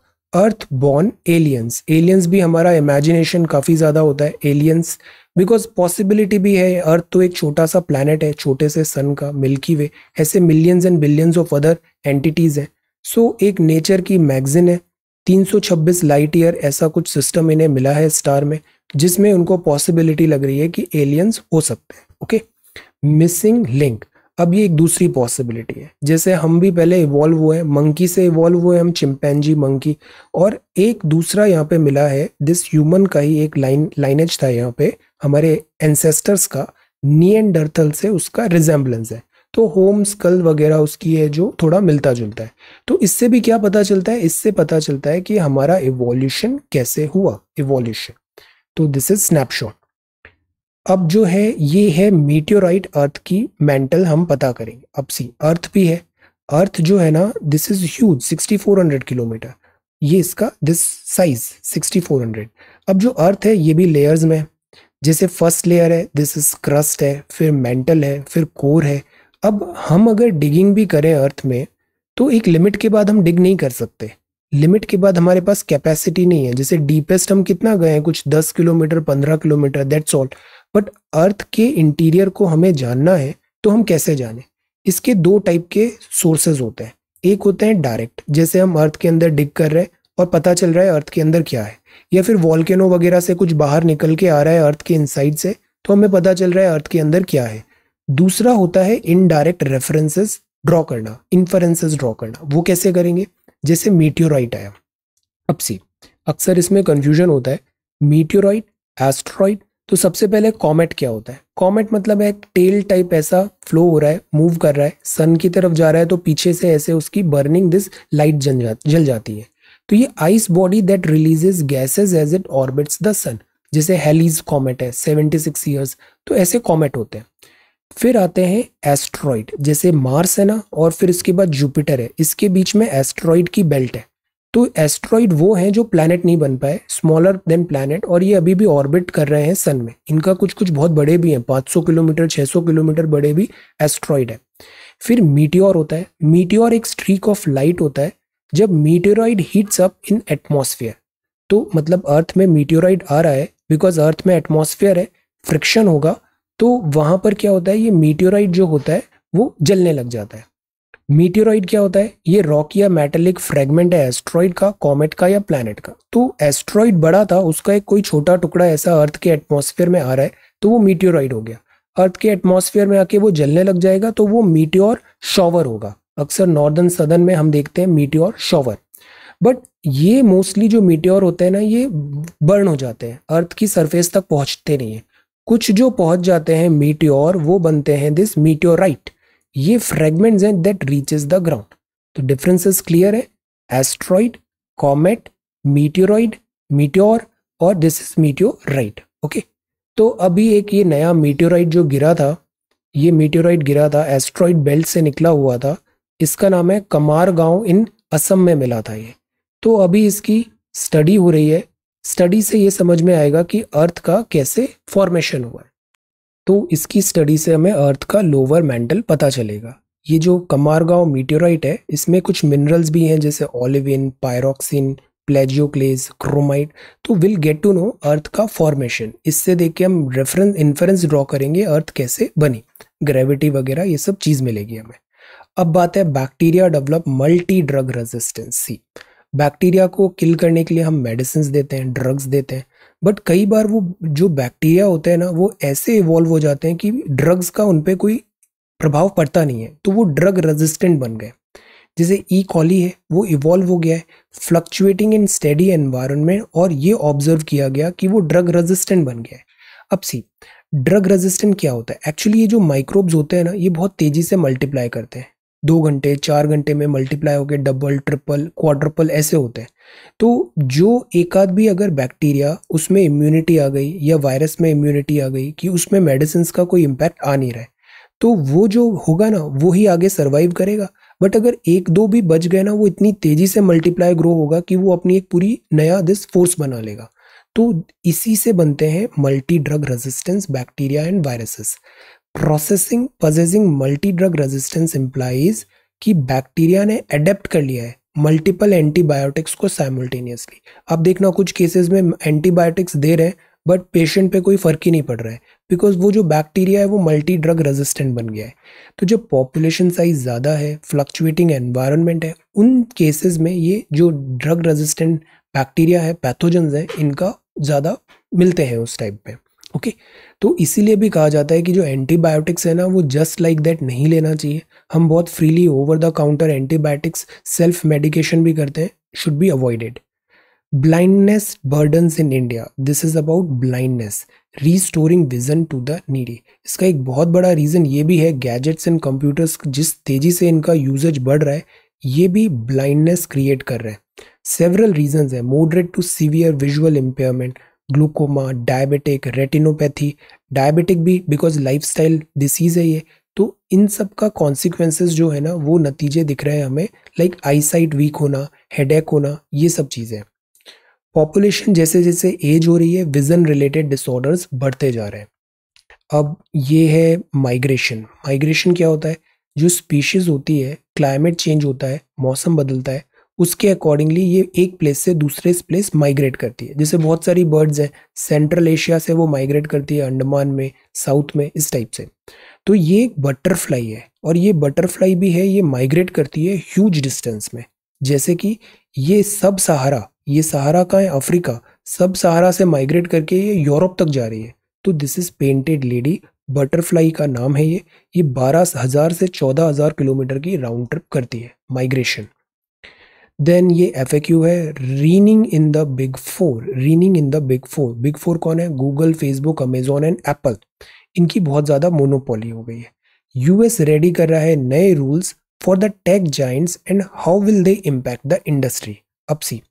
earth born aliens. Aliens भी हमारा इमेजिनेशन काफ़ी ज़्यादा होता है एलियंस, बिकॉज पॉसिबिलिटी भी है। अर्थ तो एक छोटा सा प्लैनेट है, छोटे से सन का, मिल्की वे, ऐसे millions and billions of other entities हैं। सो एक नेचर की मैगजीन है, तीन सौ छब्बीस लाइट ईयर ऐसा कुछ सिस्टम इन्हें मिला है स्टार में, जिसमें उनको पॉसिबिलिटी लग रही है कि एलियंस हो सकते हैं। ओके, मिसिंग लिंक, अब ये एक दूसरी पॉसिबिलिटी है। जैसे हम भी पहले इवॉल्व हुए हैं, मंकी से इवॉल्व हुए हम, चिंपैंजी, मंकी, और एक दूसरा यहाँ पे मिला है, दिस ह्यूमन का ही एक लाइन लाइनेज था यहाँ पे, हमारे एंसेस्टर्स का निएंडरथल से उसका रिजेम्बलेंस है, तो होम स्कल वगैरह उसकी है जो थोड़ा मिलता जुलता है। तो इससे भी क्या पता चलता है, इससे पता चलता है कि हमारा इवोल्यूशन कैसे हुआ, इवोल्यूशन। तो दिस इज स्नैपशॉट। अब जो है ये है मीटियोराइट अर्थ की मेंटल, हम पता करेंगे। अब सी अर्थ भी है, अर्थ जो है ना this is huge, sixty four hundred kilometre, ये इसका this size sixty four hundred. अब जो अर्थ है ये भी लेयर्स में, जैसे फर्स्ट लेयर है दिस इज क्रस्ट है, फिर मेंटल है, फिर कोर है। अब हम अगर डिगिंग भी करें अर्थ में तो एक लिमिट के बाद हम डिग नहीं कर सकते, लिमिट के बाद हमारे पास कैपेसिटी नहीं है। जैसे डीपेस्ट हम कितना गए हैं, कुछ दस किलोमीटर, पंद्रह किलोमीटर, दैट्स ऑल। बट अर्थ के इंटीरियर को हमें जानना है तो हम कैसे जाने? इसके दो टाइप के सोर्सेज होते हैं, एक होते हैं डायरेक्ट, जैसे हम अर्थ के अंदर डिग कर रहे हैं और पता चल रहा है अर्थ के अंदर क्या है, या फिर वॉल्केनो वगैरह से कुछ बाहर निकल के आ रहा है अर्थ के इनसाइड से, तो हमें पता चल रहा है अर्थ के अंदर क्या है। दूसरा होता है इनडायरेक्ट रेफरेंसेस ड्रॉ करना, इन्फरेंसेस ड्रॉ करना। वो कैसे करेंगे? जैसे मीटियोराइट आया, अब सी अक्सर इसमें कंफ्यूजन होता है, मीटियोराइट, एस्ट्रॉइड। तो सबसे पहले कॉमेट क्या होता है? कॉमेट मतलब है एक टेल टाइप ऐसा फ्लो हो रहा है, मूव कर रहा है, सन की तरफ जा रहा है, तो पीछे से ऐसे उसकी बर्निंग दिस लाइट जल जाती है। तो ये ice body that releases gases as it orbits the sun, जैसे हेलीज कॉमेट है सेवेंटी सिक्स ईयर्स, तो ऐसे कॉमेट होते हैं। फिर आते हैं एस्ट्रॉइड, जैसे मार्स है ना, और फिर इसके बाद जुपिटर है, इसके बीच में एस्ट्रॉइड की बेल्ट है। तो एस्ट्रॉइड वो हैं जो प्लैनेट नहीं बन पाए, स्मॉलर देन प्लैनेट, और ये अभी भी ऑर्बिट कर रहे हैं सन में। इनका कुछ कुछ बहुत बड़े भी हैं, पाँच सौ किलोमीटर, छह सौ किलोमीटर बड़े भी एस्ट्रॉइड है। फिर मीटियोर होता है, मीटियोर एक स्ट्रीक ऑफ लाइट होता है। जब meteoroid heats up in atmosphere, तो मतलब अर्थ में मीटियोराइड आ रहा है, बिकॉज अर्थ में एटमॉस्फेयर है, फ्रिक्शन होगा, तो वहाँ पर क्या होता है, ये मीटियोराइट जो होता है वो जलने लग जाता है। मीटियोराइट क्या होता है? ये रॉक या मेटलिक फ्रेगमेंट है एस्ट्रॉइड का, कॉमेट का या प्लैनेट का। तो एस्ट्रॉइड बड़ा था, उसका एक कोई छोटा टुकड़ा ऐसा अर्थ के एटमॉस्फेयर में आ रहा है, तो वो मीटियोराइट हो गया। अर्थ के एटमॉस्फेयर में आके वो जलने लग जाएगा, तो वो मीटियोर शॉवर होगा। अक्सर नॉर्दर्न सदर्न में हम देखते हैं मीटियोर शॉवर। बट ये मोस्टली जो मीटियोर होते हैं ना, ये बर्न हो जाते हैं, अर्थ की सरफेस तक पहुँचते नहीं है। कुछ जो पहुंच जाते हैं मीटियोर, वो बनते हैं दिस मीटियोराइट। ये फ्रेगमेंट्स हैं दैट रीचेस द ग्राउंड। तो डिफरेंसेस क्लियर है, एस्ट्रॉइड, कॉमेट, मीटियोराइड, मीटियोर, और दिस इज मीटियोराइट। ओके, तो अभी एक ये नया मीटियोराइट जो गिरा था, ये मीटियोराइट गिरा था एस्ट्रॉइड बेल्ट से निकला हुआ था, इसका नाम है कमार गांव, इन असम में मिला था ये। तो अभी इसकी स्टडी हो रही है, स्टडी से ये समझ में आएगा कि अर्थ का कैसे फॉर्मेशन हुआ है। तो इसकी स्टडी से हमें अर्थ का लोअर मेंटल पता चलेगा। ये जो कमारगांव मीटियोराइट है इसमें कुछ मिनरल्स भी हैं जैसे ऑलिविन, पायरोक्सिन, प्लेजियोक्लेज, क्रोमाइट। तो will get to know earth का फॉर्मेशन। इससे देख के हम रेफरेंस इन्फरेंस ड्रॉ करेंगे अर्थ कैसे बनी, ग्रेविटी वगैरह ये सब चीज़ मिलेगी हमें। अब बात है bacteria develop multi drug resistancy. Bacteria को किल करने के लिए हम मेडिसिन देते हैं, ड्रग्स देते हैं, बट कई बार वो जो बैक्टीरिया होते हैं ना वो ऐसे इवॉल्व हो जाते हैं कि ड्रग्स का उन पर कोई प्रभाव पड़ता नहीं है, तो वो ड्रग रेजिस्टेंट बन गए। जैसे ई कॉली है वो इवॉल्व हो गया है फ्लक्चुएटिंग इन स्टेडी एनवायरनमेंट और ये ऑब्जर्व किया गया कि वो ड्रग रेजिस्टेंट बन गया है। अब सी ड्रग रेजिस्टेंट क्या होता है? एक्चुअली ये जो माइक्रोब्स होते हैं ना ये बहुत तेज़ी से मल्टीप्लाई करते हैं, दो घंटे चार घंटे में मल्टीप्लाई होकर डबल ट्रिपल क्वाड्रपल ऐसे होते हैं। तो जो एक आध भी अगर बैक्टीरिया उसमें इम्यूनिटी आ गई या वायरस में इम्यूनिटी आ गई कि उसमें मेडिसिन का कोई इम्पैक्ट आ नहीं रहा है तो वो जो होगा ना वो ही आगे सर्वाइव करेगा। बट अगर एक दो भी बच गए ना वो इतनी तेज़ी से मल्टीप्लाई ग्रो होगा कि वो अपनी एक पूरी नया दिस फोर्स बना लेगा। तो इसी से बनते हैं multi drug resistance bacteria and viruses. Processing possessing multi drug resistance implies कि बैक्टीरिया ने अडेप्ट कर लिया है मल्टीपल एंटीबायोटिक्स को साइमल्टेनियसली। आप देखना कुछ केसेस में एंटीबायोटिक्स दे रहे हैं बट पेशेंट पे कोई फ़र्क ही नहीं पड़ रहा है बिकॉज वो जो बैक्टीरिया है वो मल्टी ड्रग रेजिस्टेंट बन गया है। तो जब पॉपुलेशन साइज ज़्यादा है, फ्लक्चुएटिंग एनवायरनमेंट है, उन केसेस में ये जो ड्रग रेजिस्टेंट बैक्टीरिया है, पैथोजन्स हैं, इनका ज़्यादा मिलते हैं उस टाइप में। Okay okay? तो इसीलिए भी कहा जाता है कि जो एंटीबायोटिक्स है ना वो जस्ट लाइक दैट नहीं लेना चाहिए। हम बहुत freely over the counter antibiotics self medication भी करते हैं, should be avoided. Blindness burdens in India, this is about blindness restoring vision to the needy. इसका एक बहुत बड़ा रीज़न ये भी है गैजेट्स एंड कंप्यूटर्स जिस तेज़ी से इनका यूजेज बढ़ रहा है ये भी ब्लाइंडनेस क्रिएट कर रहे हैं। सेवरल रीजंस है, moderate to severe visual impairment, glaucoma, diabetic, retinopathy. Diabetic भी बिकॉज लाइफस्टाइल डिसीज़ है ये, तो इन सब का कॉन्सिक्वेंसेस जो है ना वो नतीजे दिख रहे हैं हमें, लाइक आईसाइट वीक होना, हेडेक होना, ये सब चीज़ें। पॉपुलेशन जैसे जैसे एज हो रही है विजन रिलेटेड डिसऑर्डर्स बढ़ते जा रहे हैं। अब ये है माइग्रेशन। माइग्रेशन क्या होता है? जो स्पीशीज़ होती है, क्लाइमेट चेंज होता है, मौसम बदलता है, उसके अकॉर्डिंगली ये एक प्लेस से दूसरे प्लेस माइग्रेट करती है। जैसे बहुत सारी बर्ड्स हैं, सेंट्रल एशिया से वो माइग्रेट करती है अंडमान में, साउथ में, इस टाइप से। तो ये एक बटरफ्लाई है और ये बटरफ्लाई भी है, ये माइग्रेट करती है ह्यूज डिस्टेंस में। जैसे कि ये सब सहारा, ये सहारा का है अफ्रीका, सब सहारा से माइग्रेट करके ये यूरोप तक जा रही है। तो this is painted lady, butterfly का नाम है ये। ये बारह हज़ार से चौदह हज़ार किलोमीटर की राउंड ट्रिप करती है माइग्रेशन। देन ये एफ ए क्यू है, reigning in the big four. Reigning in the big four, big four कौन है? Google, Facebook, Amazon and Apple. इनकी बहुत ज़्यादा मोनोपोली हो गई है। यूएस रेडी कर रहा है नए rules for the tech giants and how will they impact the industry. अब सी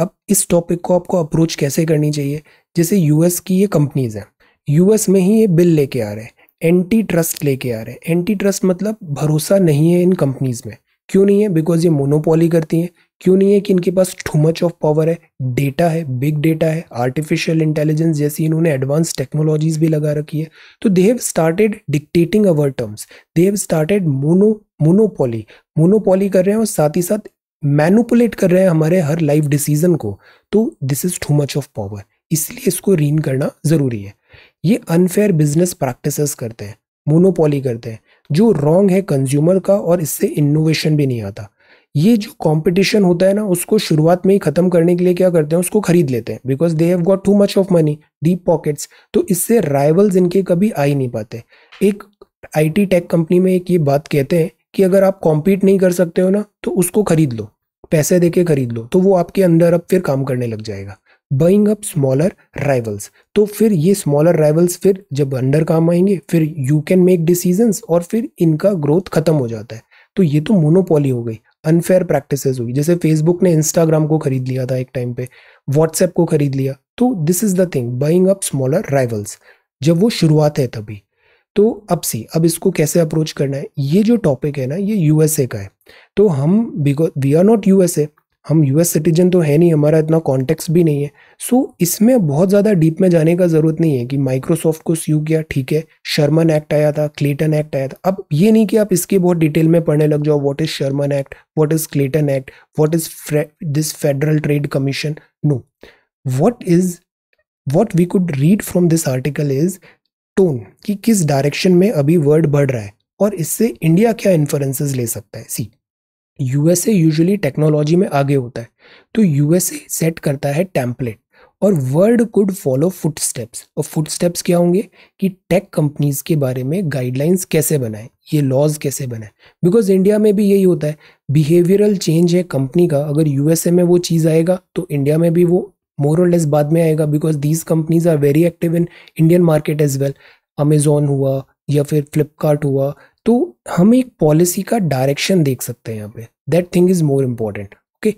अब इस टॉपिक को आपको अप्रोच कैसे करनी चाहिए? जैसे यूएस की ये कंपनीज हैं, यूएस में ही ये बिल लेके आ रहे हैं, एंटी ट्रस्ट लेके आ रहे हैं। एंटी ट्रस्ट मतलब भरोसा नहीं है इन कंपनीज में। क्यों नहीं है? बिकॉज ये मोनोपोली करती हैं। क्यों नहीं है? कि इनके पास टू मच ऑफ पावर है, डेटा है, बिग डेटा है, आर्टिफिशियल इंटेलिजेंस जैसी इन्होंने एडवांस टेक्नोलॉजीज भी लगा रखी है। तो they have started dictating our terms, they have started mono monopoly monopoly कर रहे हैं और साथ ही साथ मैनुपुलेट कर रहे हैं हमारे हर लाइफ डिसीजन को। तो this is too much of power, इसलिए इसको रीन करना ज़रूरी है। ये अनफेयर बिजनेस प्रैक्टिसेस करते हैं, मोनोपोली करते हैं, जो रॉन्ग है कंज्यूमर का, और इससे इनोवेशन भी नहीं आता। ये जो कंपटीशन होता है ना उसको शुरुआत में ही ख़त्म करने के लिए क्या करते हैं, उसको खरीद लेते हैं, because they have got too much of money, deep pockets. तो इससे राइवल्स इनके कभी आ ही नहीं पाते। एक आईटी टेक कंपनी में एक ये बात कहते हैं कि अगर आप कॉम्पीट नहीं कर सकते हो ना तो उसको खरीद लो, पैसे दे के खरीद लो, तो वो आपके अंदर अब फिर काम करने लग जाएगा। बाइंग अप स्मॉलर राइवल्स, तो फिर ये स्मॉलर राइवल्स फिर जब अंडर काम आएंगे फिर यू कैन मेक डिसीजंस और फिर इनका ग्रोथ खत्म हो जाता है। तो ये तो मोनोपोली हो गई, अनफेयर प्रैक्टिसेस हुई। जैसे फेसबुक ने इंस्टाग्राम को खरीद लिया था एक टाइम पे, व्हाट्सएप को खरीद लिया। तो this is the thing, buying up smaller rivals, जब वो शुरुआत है तभी। तो अब सी अब इसको कैसे अप्रोच करना है? ये जो टॉपिक है ना ये यूएसए का है, तो हम because we are not USA, हम यूएस सिटीजन तो है नहीं, हमारा इतना कॉन्टेक्स्ट भी नहीं है। सो so, इसमें बहुत ज़्यादा डीप में जाने का ज़रूरत नहीं है कि माइक्रोसॉफ्ट को स्यू किया, ठीक है, शर्मन एक्ट आया था, क्लेटन एक्ट आया था। अब ये नहीं कि आप इसके बहुत डिटेल में पढ़ने लग जाओ, what is Sherman act, what is Clayton act, what is this federal trade commission. No, what is what we could read from this article is tone, कि किस डायरेक्शन में अभी वर्ड बढ़ रहा है और इससे इंडिया क्या इन्फरेंसेस ले सकता है। सी, यूएसए यूजुअली टेक्नोलॉजी में आगे होता है, तो यूएसए सेट करता है टेम्पलेट और वर्ड कुड फॉलो फुटस्टेप्स। और फुटस्टेप्स क्या होंगे कि टेक कंपनीज के बारे में गाइडलाइंस कैसे बनाएं, ये लॉज कैसे बनाएं, बिकॉज इंडिया में भी यही होता है, बिहेवियरल चेंज है कंपनी का। अगर यूएसए में वो चीज़ आएगा तो इंडिया में भी वो मोर और लेस बाद में आएगा, because these companies are very active in Indian market as well. Amazon हुआ या फिर फ्लिपकार्ट हुआ, तो हम एक पॉलिसी का डायरेक्शन देख सकते हैं यहाँ पे। That thing is more important. Okay,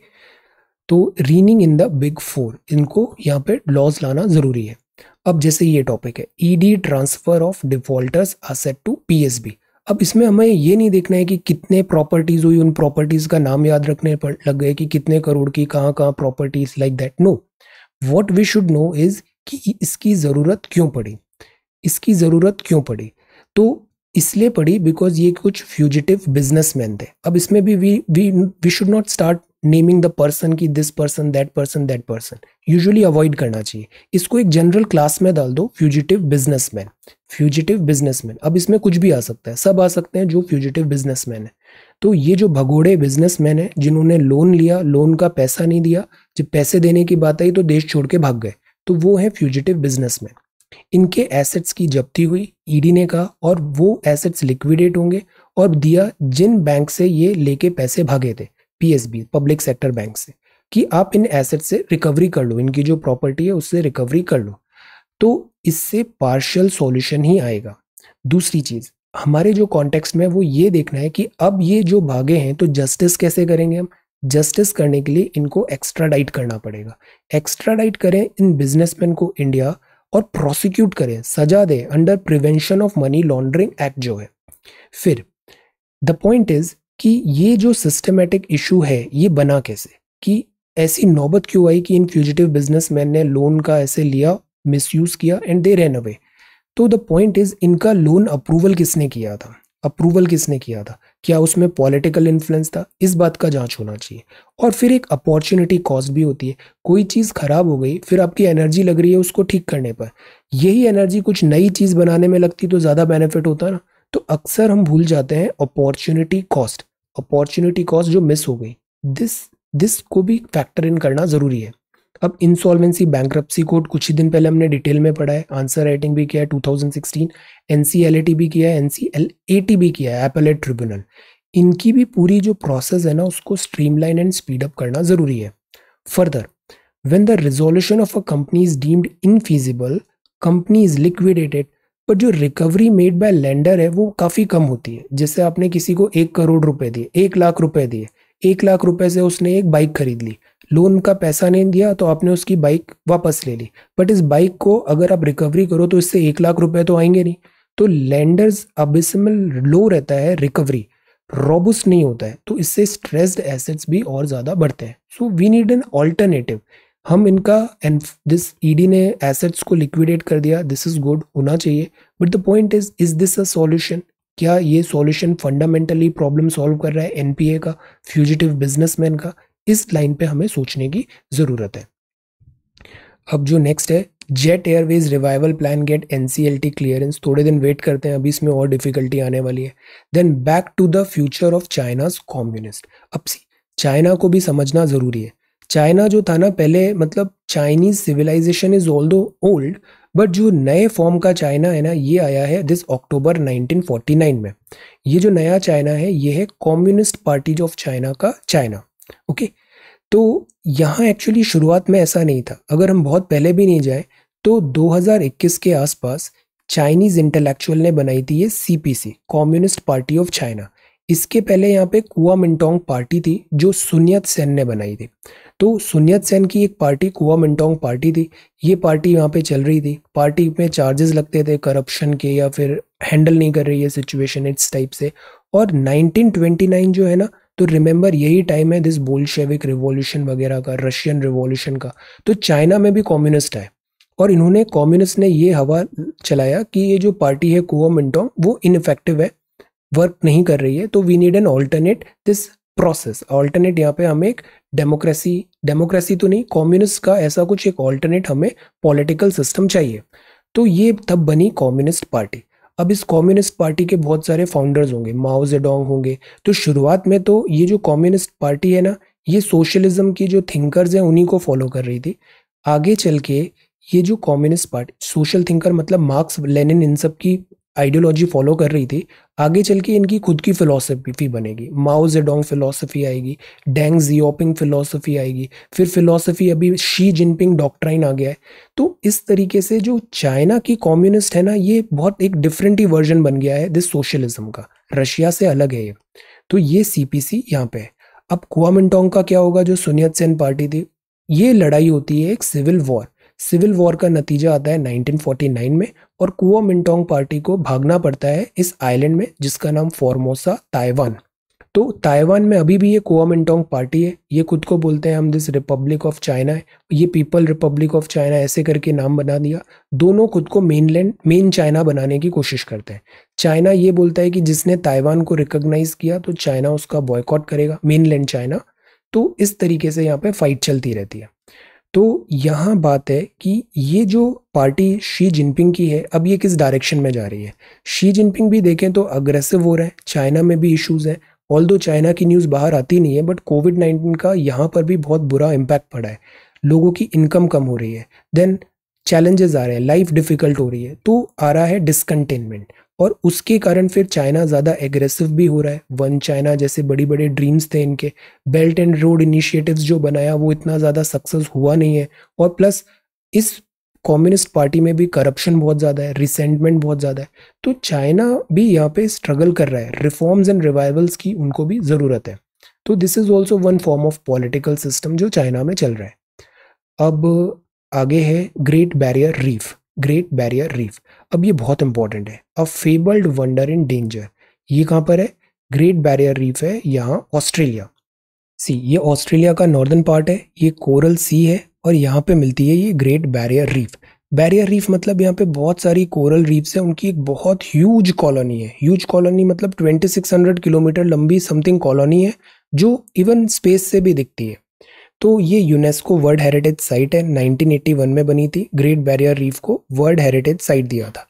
तो reigning in the big four, इनको यहाँ पे लॉज लाना ज़रूरी है। अब जैसे ये टॉपिक है, ED transfer of defaulters asset to PSB. अब इसमें हमें ये नहीं देखना है कि कितने प्रॉपर्टीज़ हुई, उन प्रॉपर्टीज़ का नाम याद रखने पर लग गए कि कितने करोड़ की कहाँ कहाँ properties, like that. No, what we should know is कि इसकी ज़रूरत क्यों पड़ी। इसकी ज़रूरत क्यों पड़ी, तो इसलिए पड़ी बिकॉज ये कुछ फ्यूजिटिव बिजनेसमैन थे। अब इसमें भी we we we should not start naming the person की this person that person that person, usually avoid करना चाहिए। इसको एक जनरल क्लास में डाल दो, फ्यूजिटिव बिजनेसमैन। फ्यूजिटिव बिजनेसमैन, अब इसमें कुछ भी आ सकता है, सब आ सकते हैं जो फ्यूजिटिव बिजनेसमैन है। तो ये जो भगोड़े बिजनेसमैन है जिन्होंने लोन लिया, लोन का पैसा नहीं दिया, जब पैसे देने की बात आई तो देश छोड़ के भाग गए, तो वो है फ्यूजिटिव बिजनेसमैन। इनके एसेट्स की जब्ती हुई, ईडी ने कहा, और वो एसेट्स लिक्विडेट होंगे और दिया जिन बैंक से ये लेके पैसे भागे थे, पीएसबी, पब्लिक सेक्टर बैंक से, कि आप इन एसेट से रिकवरी कर लो, इनकी जो प्रॉपर्टी है उससे रिकवरी कर लो। तो इससे पार्शियल सॉल्यूशन ही आएगा। दूसरी चीज़ हमारे जो कॉन्टेक्स्ट में, वो ये देखना है कि अब ये जो भागे हैं तो जस्टिस कैसे करेंगे हम। जस्टिस करने के लिए इनको एक्स्ट्राडाइट करना पड़ेगा। एक्स्ट्राडाइट करें इन बिजनेसमैन को इंडिया और प्रोसिक्यूट करें, सजा दे under prevention of money laundering act जो है। फिर द पॉइंट इज कि ये जो सिस्टमेटिक इशू है ये बना कैसे, कि ऐसी नौबत क्यों आई कि इन फ्यूजिटिव बिजनेसमैन ने लोन का ऐसे लिया, मिसयूज किया एंड दे रैन अवे। तो द पॉइंट इज इनका लोन अप्रूवल किसने किया था, अप्रूवल किसने किया था, क्या उसमें पॉलिटिकल इन्फ्लुएंस था, इस बात का जांच होना चाहिए। और फिर एक अपॉर्चुनिटी कॉस्ट भी होती है, कोई चीज़ खराब हो गई फिर आपकी एनर्जी लग रही है उसको ठीक करने पर, यही एनर्जी कुछ नई चीज़ बनाने में लगती तो ज़्यादा बेनिफिट होता ना। तो अक्सर हम भूल जाते हैं अपॉर्चुनिटी कॉस्ट, अपॉर्चुनिटी कॉस्ट जो मिस हो गई, दिस दिस को भी फैक्टर इन करना ज़रूरी है। अब इंसॉल्वेंसी बैंक्रप्सी कोड कुछ ही दिन पहले हमने डिटेल में पढ़ा है, आंसर राइटिंग भी किया है टू थाउजेंड सिक्सटीन, एनसीएलएटी भी किया है, एनसीएलएटी भी किया है, एपेलेट ट्रिब्यूनल। इनकी भी पूरी जो प्रोसेस है ना उसको स्ट्रीमलाइन एंड स्पीड अप करना ज़रूरी है। Further, when the resolution of a company is deemed infeasible, company is liquidated, पर जो रिकवरी मेड बाय लेंडर है वो काफ़ी कम होती है। जैसे आपने किसी को एक करोड़ रुपये दिए, एक लाख रुपये दिए, एक लाख रुपये से उसने एक बाइक खरीद ली, लोन का पैसा नहीं दिया तो आपने उसकी बाइक वापस ले ली, बट इस बाइक को अगर आप रिकवरी करो तो इससे एक लाख रुपए तो आएंगे नहीं। तो लैंडर्स अबिसमल लो रहता है, रिकवरी रोबस्ट नहीं होता है, तो इससे स्ट्रेस्ड एसेट्स भी और ज़्यादा बढ़ते हैं। So we need an alternative. हम इनका एंड दिस ईडी ने एसेट्स को लिक्विडेट कर दिया, दिस इज़ गुड, होना चाहिए, but the point is is this a solution. क्या ये सॉल्यूशन फंडामेंटली प्रॉब्लम सॉल्व कर रहा है एनपीए का, फ्यूजिटिव बिजनेसमैन का? इस लाइन पे हमें सोचने की ज़रूरत है। अब जो नेक्स्ट है, Jet Airways revival plan get NCLT clearance, थोड़े दिन वेट करते हैं, अभी इसमें और डिफिकल्टी आने वाली है। Then back to the future of China's communist. अब सी, चाइना को भी समझना ज़रूरी है। चाइना जो था ना पहले, मतलब Chinese civilisation is although old, but जो नए फॉर्म का चाइना है ना, ये आया है this October nineteen forty nine में। ये जो नया चाइना है ये है कम्युनिस्ट पार्टी ऑफ चाइना का चाइना। ओके okay, तो यहाँ एक्चुअली शुरुआत में ऐसा नहीं था। अगर हम बहुत पहले भी नहीं जाए तो दो हज़ार इक्कीस के आसपास चाइनीज़ इंटेलेक्चुअल ने बनाई थी ये CPC, communist party of China. इसके पहले यहाँ पे कुओमिंटांग पार्टी थी जो सुनियत सेन ने बनाई थी। तो सुनियत सेन की एक पार्टी कुओमिंटांग पार्टी थी, ये पार्टी यहाँ पे चल रही थी। पार्टी में चार्जेस लगते थे करप्शन के, या फिर हैंडल नहीं कर रही है सिचुएशन इस टाइप से। और नाइनटीन ट्वेंटी नाइन जो है ना, तो रिमेंबर यही टाइम है दिस बोल्शेविक रिवॉल्यूशन वगैरह का, रशियन रिवॉल्यूशन का। तो चाइना में भी कम्युनिस्ट है और इन्होंने कम्युनिस्ट ने ये हवा चलाया कि ये जो पार्टी है कुओमिंटांग वो इनफेक्टिव है, वर्क नहीं कर रही है, तो we need an alternate this process. Alternate यहाँ पे हमें एक डेमोक्रेसी, डेमोक्रेसी तो नहीं कम्युनिस्ट का ऐसा कुछ एक ऑल्टरनेट हमें पॉलिटिकल सिस्टम चाहिए। तो ये तब बनी कम्युनिस्ट पार्टी। अब इस कम्युनिस्ट पार्टी के बहुत सारे फाउंडर्स होंगे, माओ जेडोंग होंगे। तो शुरुआत में तो ये जो कम्युनिस्ट पार्टी है ना, ये सोशलिज्म की जो थिंकर्स हैं उन्हीं को फॉलो कर रही थी। आगे चल के ये जो कम्युनिस्ट पार्टी, सोशल थिंकर मतलब मार्क्स, लेनिन, इन सब की आइडियोलॉजी फॉलो कर रही थी। आगे चल के इनकी खुद की फिलॉसफी बनेगी, माओ जेडोंग फिलॉसफी आएगी, डेंग जियोपिंग फिलॉसफी आएगी, फिर फिलॉसफी अभी शी जिनपिंग डॉक्ट्राइन आ गया है। तो इस तरीके से जो चाइना की कम्युनिस्ट है ना, ये बहुत एक डिफरेंट ही वर्जन बन गया है दिस सोशलिज्म का, रशिया से अलग है ये। तो ये सी पी सी यहाँ पे है। अब कुओमिंटांग का क्या होगा, जो सुनियत सेन पार्टी थी, ये लड़ाई होती है एक सिविल वॉर। सिविल वॉर का नतीजा आता है नाइनटीन फोर्टी नाइन में और कुओमिंटांग पार्टी को भागना पड़ता है इस आइलैंड में जिसका नाम फॉर्मोसा, ताइवान। तो ताइवान में अभी भी ये कुओमिंटांग पार्टी है, ये खुद को बोलते हैं हम दिस रिपब्लिक ऑफ चाइना है, ये पीपल रिपब्लिक ऑफ चाइना ऐसे करके नाम बना दिया। दोनों खुद को मेनलैंड, मेन चाइना बनाने की कोशिश करते हैं। चाइना ये बोलता है कि जिसने ताइवान को रिकॉग्नाइज किया तो चाइना उसका बॉयकॉट करेगा, मेनलैंड चाइना। तो इस तरीके से यहाँ पर फाइट चलती रहती है। तो यहाँ बात है कि ये जो पार्टी शी जिनपिंग की है, अब ये किस डायरेक्शन में जा रही है। शी जिनपिंग भी देखें तो अग्रेसिव हो रहा है, चाइना में भी इश्यूज़ हैं। ऑल दो चाइना की न्यूज़ बाहर आती नहीं है, बट कोविड नाइन्टीन का यहाँ पर भी बहुत बुरा इम्पैक्ट पड़ा है। लोगों की इनकम कम हो रही है, देन चैलेंजेस आ रहे हैं, लाइफ डिफ़िकल्ट हो रही है, तो आ रहा है डिसकंटेनमेंट और उसके कारण फिर चाइना ज़्यादा एग्रेसिव भी हो रहा है। वन चाइना जैसे बड़े बड़े ड्रीम्स थे इनके, बेल्ट एंड रोड इनिशिएटिव्स जो बनाया वो इतना ज़्यादा सक्सेस हुआ नहीं है। और प्लस इस कम्युनिस्ट पार्टी में भी करप्शन बहुत ज़्यादा है, रिसेंटमेंट बहुत ज़्यादा है। तो चाइना भी यहाँ पे स्ट्रगल कर रहा है, रिफॉर्म्स एंड रिवाइवल्स की उनको भी ज़रूरत है। तो this is also one form of political system जो चाइना में चल रहा है। अब आगे है great barrier reef. Great barrier reef, अब ये बहुत इंपॉर्टेंट है। A fabled wonder in danger, ये कहाँ पर है? ग्रेट बैरियर रीफ है यहाँ ऑस्ट्रेलिया। सी, ये ऑस्ट्रेलिया का नॉर्दर्न पार्ट है, ये कोरल सी है और यहाँ पे मिलती है ये great barrier reef. Barrier reef मतलब यहाँ पे बहुत सारी कोरल रीफ्स हैं, उनकी एक बहुत ह्यूज कॉलोनी है। ह्यूज कॉलोनी मतलब ट्वेंटी सिक्स हंड्रेड किलोमीटर लंबी समथिंग कॉलोनी है जो इवन स्पेस से भी दिखती है। तो ये यूनेस्को वर्ल्ड हेरिटेज साइट है, नाइनटीन एटी वन में बनी थी। ग्रेट बैरियर रीफ को वर्ल्ड हेरिटेज साइट दिया था।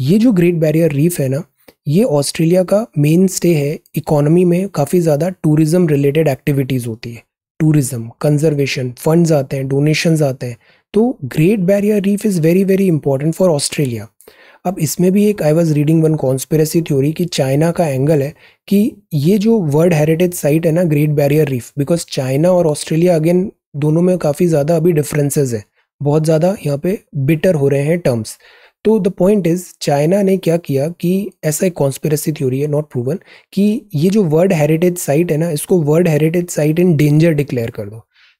ये जो ग्रेट बैरियर रीफ है ना, ये ऑस्ट्रेलिया का मेन स्टे है। इकोनॉमी में काफ़ी ज़्यादा टूरिज्म रिलेटेड एक्टिविटीज़ होती है, टूरिज्म, कंजर्वेशन, फंड्स आते हैं, डोनेशंस आते हैं। तो great barrier reef is very very important for Australia. अब इसमें भी एक I was reading one conspiracy theory कि चाइना का एंगल है कि ये जो वर्ल्ड हेरिटेज साइट है ना great barrier reef, because China और ऑस्ट्रेलिया अगेन दोनों में काफ़ी ज़्यादा अभी डिफरेंसेस है, बहुत ज़्यादा यहाँ पे बिटर हो रहे हैं टर्म्स। तो द पॉइंट इज़ चाइना ने क्या किया कि ऐसा एक कॉन्स्पिरेसी थ्योरी है, नॉट प्रूवन, कि ये जो वर्ल्ड हेरिटेज साइट है ना इसको world heritage site in danger declare कर दो।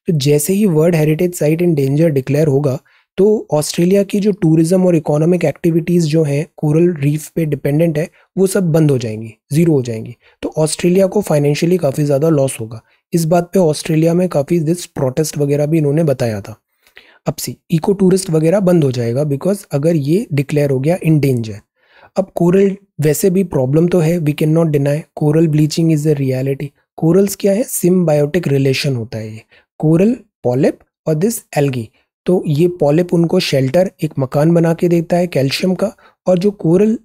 तो जैसे ही world heritage site in danger declare होगा तो ऑस्ट्रेलिया की जो टूरिज्म और इकोनॉमिक एक्टिविटीज़ जो हैं कोरल रीफ पे डिपेंडेंट है वो सब बंद हो जाएंगी, ज़ीरो हो जाएंगी। तो ऑस्ट्रेलिया को फाइनेंशियली काफ़ी ज़्यादा लॉस होगा। इस बात पे ऑस्ट्रेलिया में काफ़ी दिस प्रोटेस्ट वगैरह भी इन्होंने बताया था। अब सी, इको टूरिस्ट वगैरह बंद हो जाएगा बिकॉज अगर ये डिक्लेयर हो गया इन डेंजर। अब कोरल वैसे भी प्रॉब्लम तो है, we can not deny, coral bleaching is a reality. Corals क्या है? सिम्बायोटिक रिलेशन होता है ये, कोरल, पॉलिप और दिस एल्गी। तो ये पॉलिप उनको शेल्टर, एक मकान बना के देता है कैल्शियम का, और जो कोरल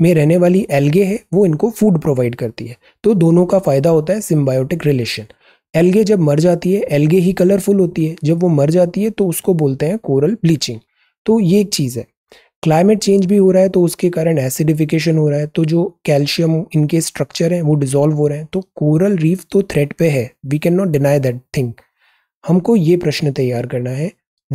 में रहने वाली एल्गे है वो इनको फूड प्रोवाइड करती है। तो दोनों का फ़ायदा होता है, सिम्बायोटिक रिलेशन। एल्गे जब मर जाती है, एल्गे ही कलरफुल होती है, जब वो मर जाती है तो उसको बोलते हैं कोरल ब्लीचिंग। तो ये एक चीज़ है। क्लाइमेट चेंज भी हो रहा है तो उसके कारण एसिडिफिकेशन हो रहा है, तो जो कैल्शियम इनके स्ट्रक्चर हैं वो डिजोल्व हो रहे हैं। तो कोरल रीफ तो थ्रेट पे है, we can not deny that thing. हमको ये प्रश्न तैयार करना है,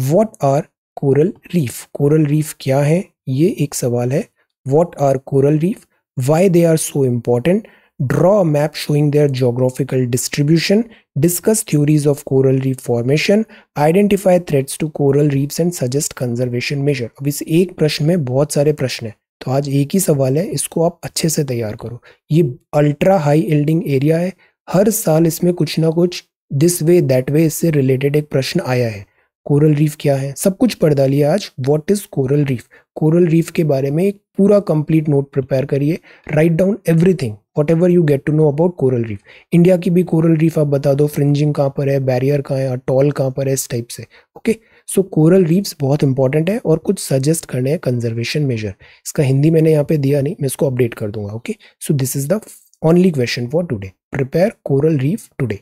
what are coral reef? Coral reef क्या है, ये एक सवाल है। What are coral reef, why they are so important, draw a map showing their geographical distribution, discuss theories of coral reef formation, identify threats to coral reefs and suggest conservation measure. अब इस एक प्रश्न में बहुत सारे प्रश्न हैं, तो आज एक ही सवाल है, इसको आप अच्छे से तैयार करो। ये अल्ट्रा हाई यील्डिंग एरिया है, हर साल इसमें कुछ ना कुछ दिस वे दैट वे इससे रिलेटेड एक प्रश्न आया है। कोरल रीफ क्या है, सब कुछ पढ़ डालिए आज। What is coral reef, coral reef के बारे में एक पूरा कंप्लीट नोट प्रिपेयर करिए। Write down everything whatever you get to know about coral reef. India की भी कोरल रीफ आप बता दो, फ्रिंजिंग कहाँ पर है, बैरियर कहाँ है, अटॉल कहाँ पर है, इस टाइप से। ओके, सो कोरल रीफ्स बहुत इंपॉर्टेंट है और कुछ सजेस्ट करने हैं कंजर्वेशन मेजर। इसका हिंदी मैंने यहाँ पे दिया नहीं, मैं इसको अपडेट कर दूंगा। Okay, so this is the only question for today, prepare coral reef today.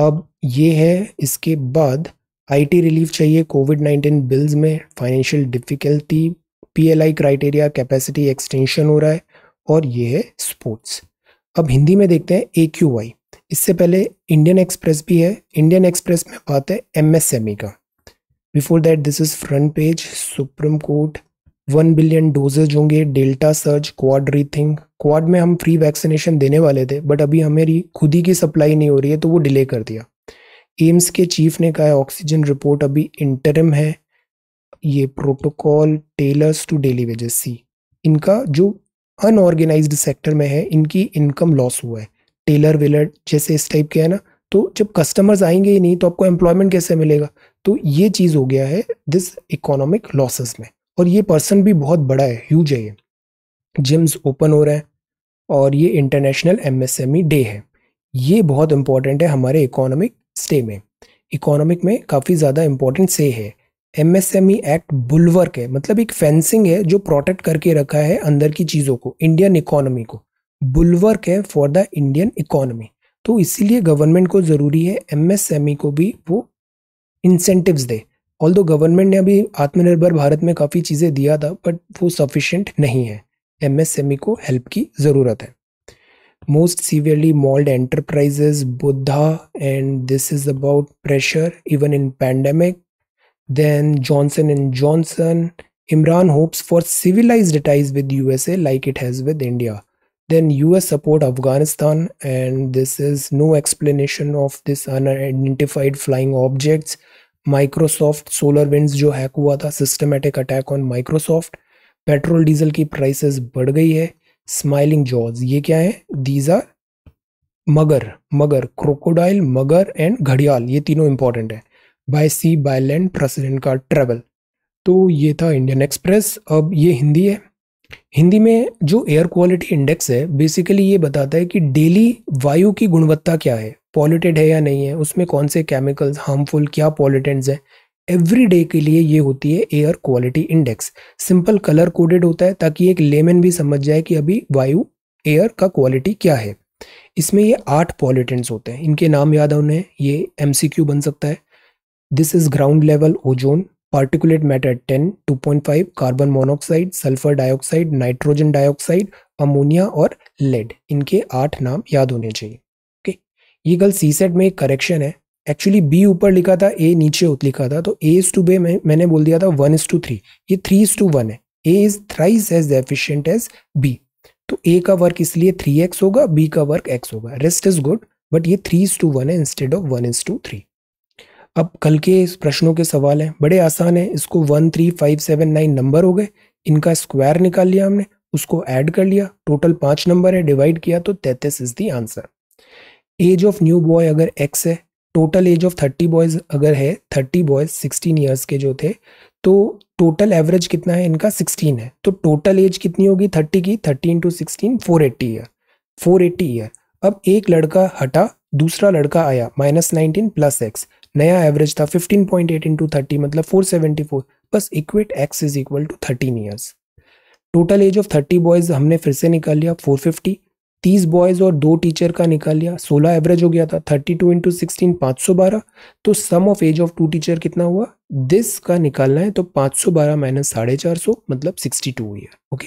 अब ये है, इसके बाद आईटी रिलीफ चाहिए कोविड नाइन्टीन बिल्स में, financial difficulty, PLI criteria, capacity extension हो रहा है, और ये है स्पोर्ट्स। अब हिंदी में देखते हैं ए क्यू वाई। इससे पहले इंडियन एक्सप्रेस भी है, इंडियन एक्सप्रेस में बात है एमएसएमई का। Before that this is front page, supreme Court, one billion doses होंगे, delta surge, quad rethink. Quad में हम फ्री वैक्सीनेशन देने वाले थे बट अभी हमारी खुद ही की सप्लाई नहीं हो रही है तो वो डिले कर दिया। एम्स के चीफ ने कहा ऑक्सीजन रिपोर्ट अभी इंटरिम है। ये protocol tailors to daily wages सी, इनका जो अनऑर्गेनाइज्ड सेक्टर में है इनकी इनकम लॉस हुआ है, टेलर वेलर जैसे इस टाइप के है ना, तो जब कस्टमर्स आएंगे ही नहीं तो आपको एम्प्लॉयमेंट कैसे मिलेगा, तो ये चीज़ हो गया है दिस इकोनॉमिक लॉसेस में। और ये पर्सन भी बहुत बड़ा है, ह्यूज है ये। जिम्स ओपन हो रहे हैं और ये इंटरनेशनल एमएसएमई डे है, ये बहुत इंपॉर्टेंट है हमारे इकोनॉमिक स्टे में। इकोनॉमिक में काफ़ी ज़्यादा इम्पोर्टेंट से है। एमएसएमई एक्ट बुलवर्क है, मतलब एक फेंसिंग है जो प्रोटेक्ट करके रखा है अंदर की चीज़ों को, इंडियन इकोनॉमी को। बुलवर्क है फॉर द इंडियन इकोनॉमी, तो इसीलिए गवर्नमेंट को ज़रूरी है एमएसएमई को भी वो इंसेंटिव्स दे। ऑल दो गवर्नमेंट ने अभी आत्मनिर्भर भारत में काफ़ी चीज़ें दिया था बट वो सफिशेंट नहीं है, एमएसएमई को हेल्प की ज़रूरत है। Most severely mauled enterprises, Buddha, and this is about pressure even in pandemic. Then Johnson and Johnson, Imran hopes for civilised ties with USA like it has with India. Then US support Afghanistan and this is no explanation of this unidentified flying objects. Microsoft solar winds जो hack हुआ था, systematic attack on Microsoft. Petrol diesel की prices बढ़ गई है। Smiling jaws, ये क्या है, दीज आर मगर, मगर क्रोकोडाइल, मगर एंड घड़ियाल, ये तीनों इंपॉर्टेंट है। By sea by land president का ट्रेवल। तो ये था इंडियन एक्सप्रेस। अब ये हिंदी है, हिंदी में जो एयर क्वालिटी इंडेक्स है बेसिकली ये बताता है कि डेली वायु की गुणवत्ता क्या है, पॉल्यूटेड है या नहीं है, उसमें कौन से केमिकल्स हार्मफुल, क्या पॉल्यूटेंट्स हैं, एवरी डे के लिए ये होती है air quality index. Simple colour coded होता है ताकि एक लेमन भी समझ जाए कि अभी वायु एयर का क्वालिटी क्या है। इसमें ये आठ पॉल्यूटेंट्स होते हैं, इनके नाम याद होने ये एमसीक्यू बन सकता है। This is ground level ozone, particulate matter ten, two point five, carbon monoxide, sulphur dioxide, nitrogen dioxide, ammonia और लेड, इनके आठ नाम याद होने चाहिए। ओके, ये कल सी सेट में एक करेक्शन है, एक्चुअली बी ऊपर लिखा था, ए नीचे लिखा था, तो ए इज टू बी में मैंने बोल दिया था वन इज टू थ्री, ये थ्री इज टू वन है। A is thrice as efficient as B, तो ए का वर्क इसलिए थ्री एक्स होगा, बी का वर्क एक्स होगा, रेस्ट इज गुड, बट ये थ्री इज टू वन है instead of one is to three. अब कल के प्रश्नों के सवाल हैं, बड़े आसान है, इसको one three five seven nine number हो गए, इनका स्क्वायर निकाल लिया हमने, उसको ऐड कर लिया, टोटल पाँच नंबर है, डिवाइड किया तो तैंतीस is the answer. Age of new boy अगर एक्स है, total age of thirty boys अगर है, थर्टी बॉयज़ सिक्सटीन ईयर्स के जो थे, तो टोटल एवरेज कितना है इनका सिक्सटीन है, तो टोटल एज कितनी होगी थर्टी की, thirty into sixteen four eighty year, four eighty year. अब एक लड़का हटा, दूसरा लड़का आया, माइनस नाइनटीन प्लस एक्स, नया एवरेज था fifteen point eight into thirty मतलब फोर सेवेंटी फोर, बस equate X is equal to thirteen years. Total age of thirty boys हमने फिर से निकाल लिया फोर फिफ्टी, तीस बॉयज़ और दो टीचर का निकाल लिया, सोलह एवरेज हो गया था, थर्टी टू इंटू सिक्सटीन पाँच सौ बारह, तो sum of age of two teacher कितना हुआ, दिस का निकालना है तो पाँच सौ बारह माइनस साढ़े चार सौ मतलब सिक्सटी टू ईयर। ओके,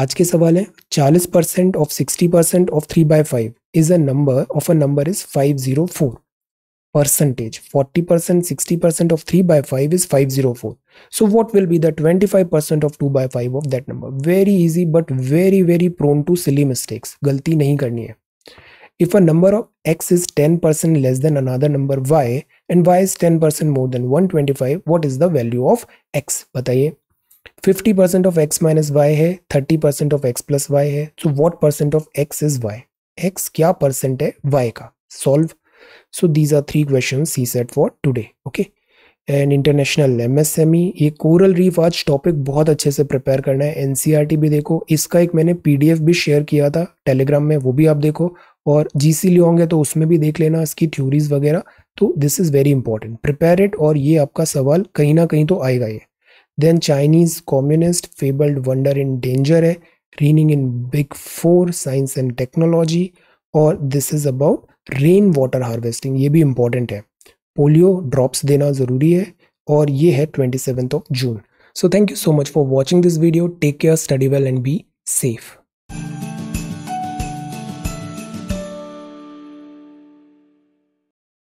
आज के सवाल है चालीस percent of sixty percent of three by five is a number of a number is five zero four. Percentage forty percent sixty percent of three by five is five zero four, so what will be the twenty five percent of two by five of that number. Very easy but very very prone to silly mistakes, गलती नहीं करनी है। If a number of X is ten percent less than another number Y and Y is ten percent more than one twenty five, what is the value of X, बताइए। Fifty percent of X minus Y है, thirty percent of X plus Y है, so what percent of X is Y, x क्या percent है y का solve. So these are three questions ही set for today. Okay and international MSME, ये coral reef आज topic बहुत अच्छे से प्रिपेयर करना है. एनसीईआरटी भी देखो, इसका एक मैंने पीडीएफ भी शेयर किया था टेलीग्राम में, वो भी आप देखो. और जीसी लिए होंगे तो उसमें भी देख लेना इसकी थ्योरीज वगैरह. तो this is very important, prepare it. और ये आपका सवाल कहीं ना कहीं तो आएगा ये. Then Chinese communist fabled wonder in danger है, reigning in big four, science and technology. और this is about rain water harvesting, ये भी इम्पॉर्टेंट है. पोलियो ड्रॉप्स देना ज़रूरी है. और ये है twenty seventh of June. So thank you so much for watching this video. Take care, study well and be safe.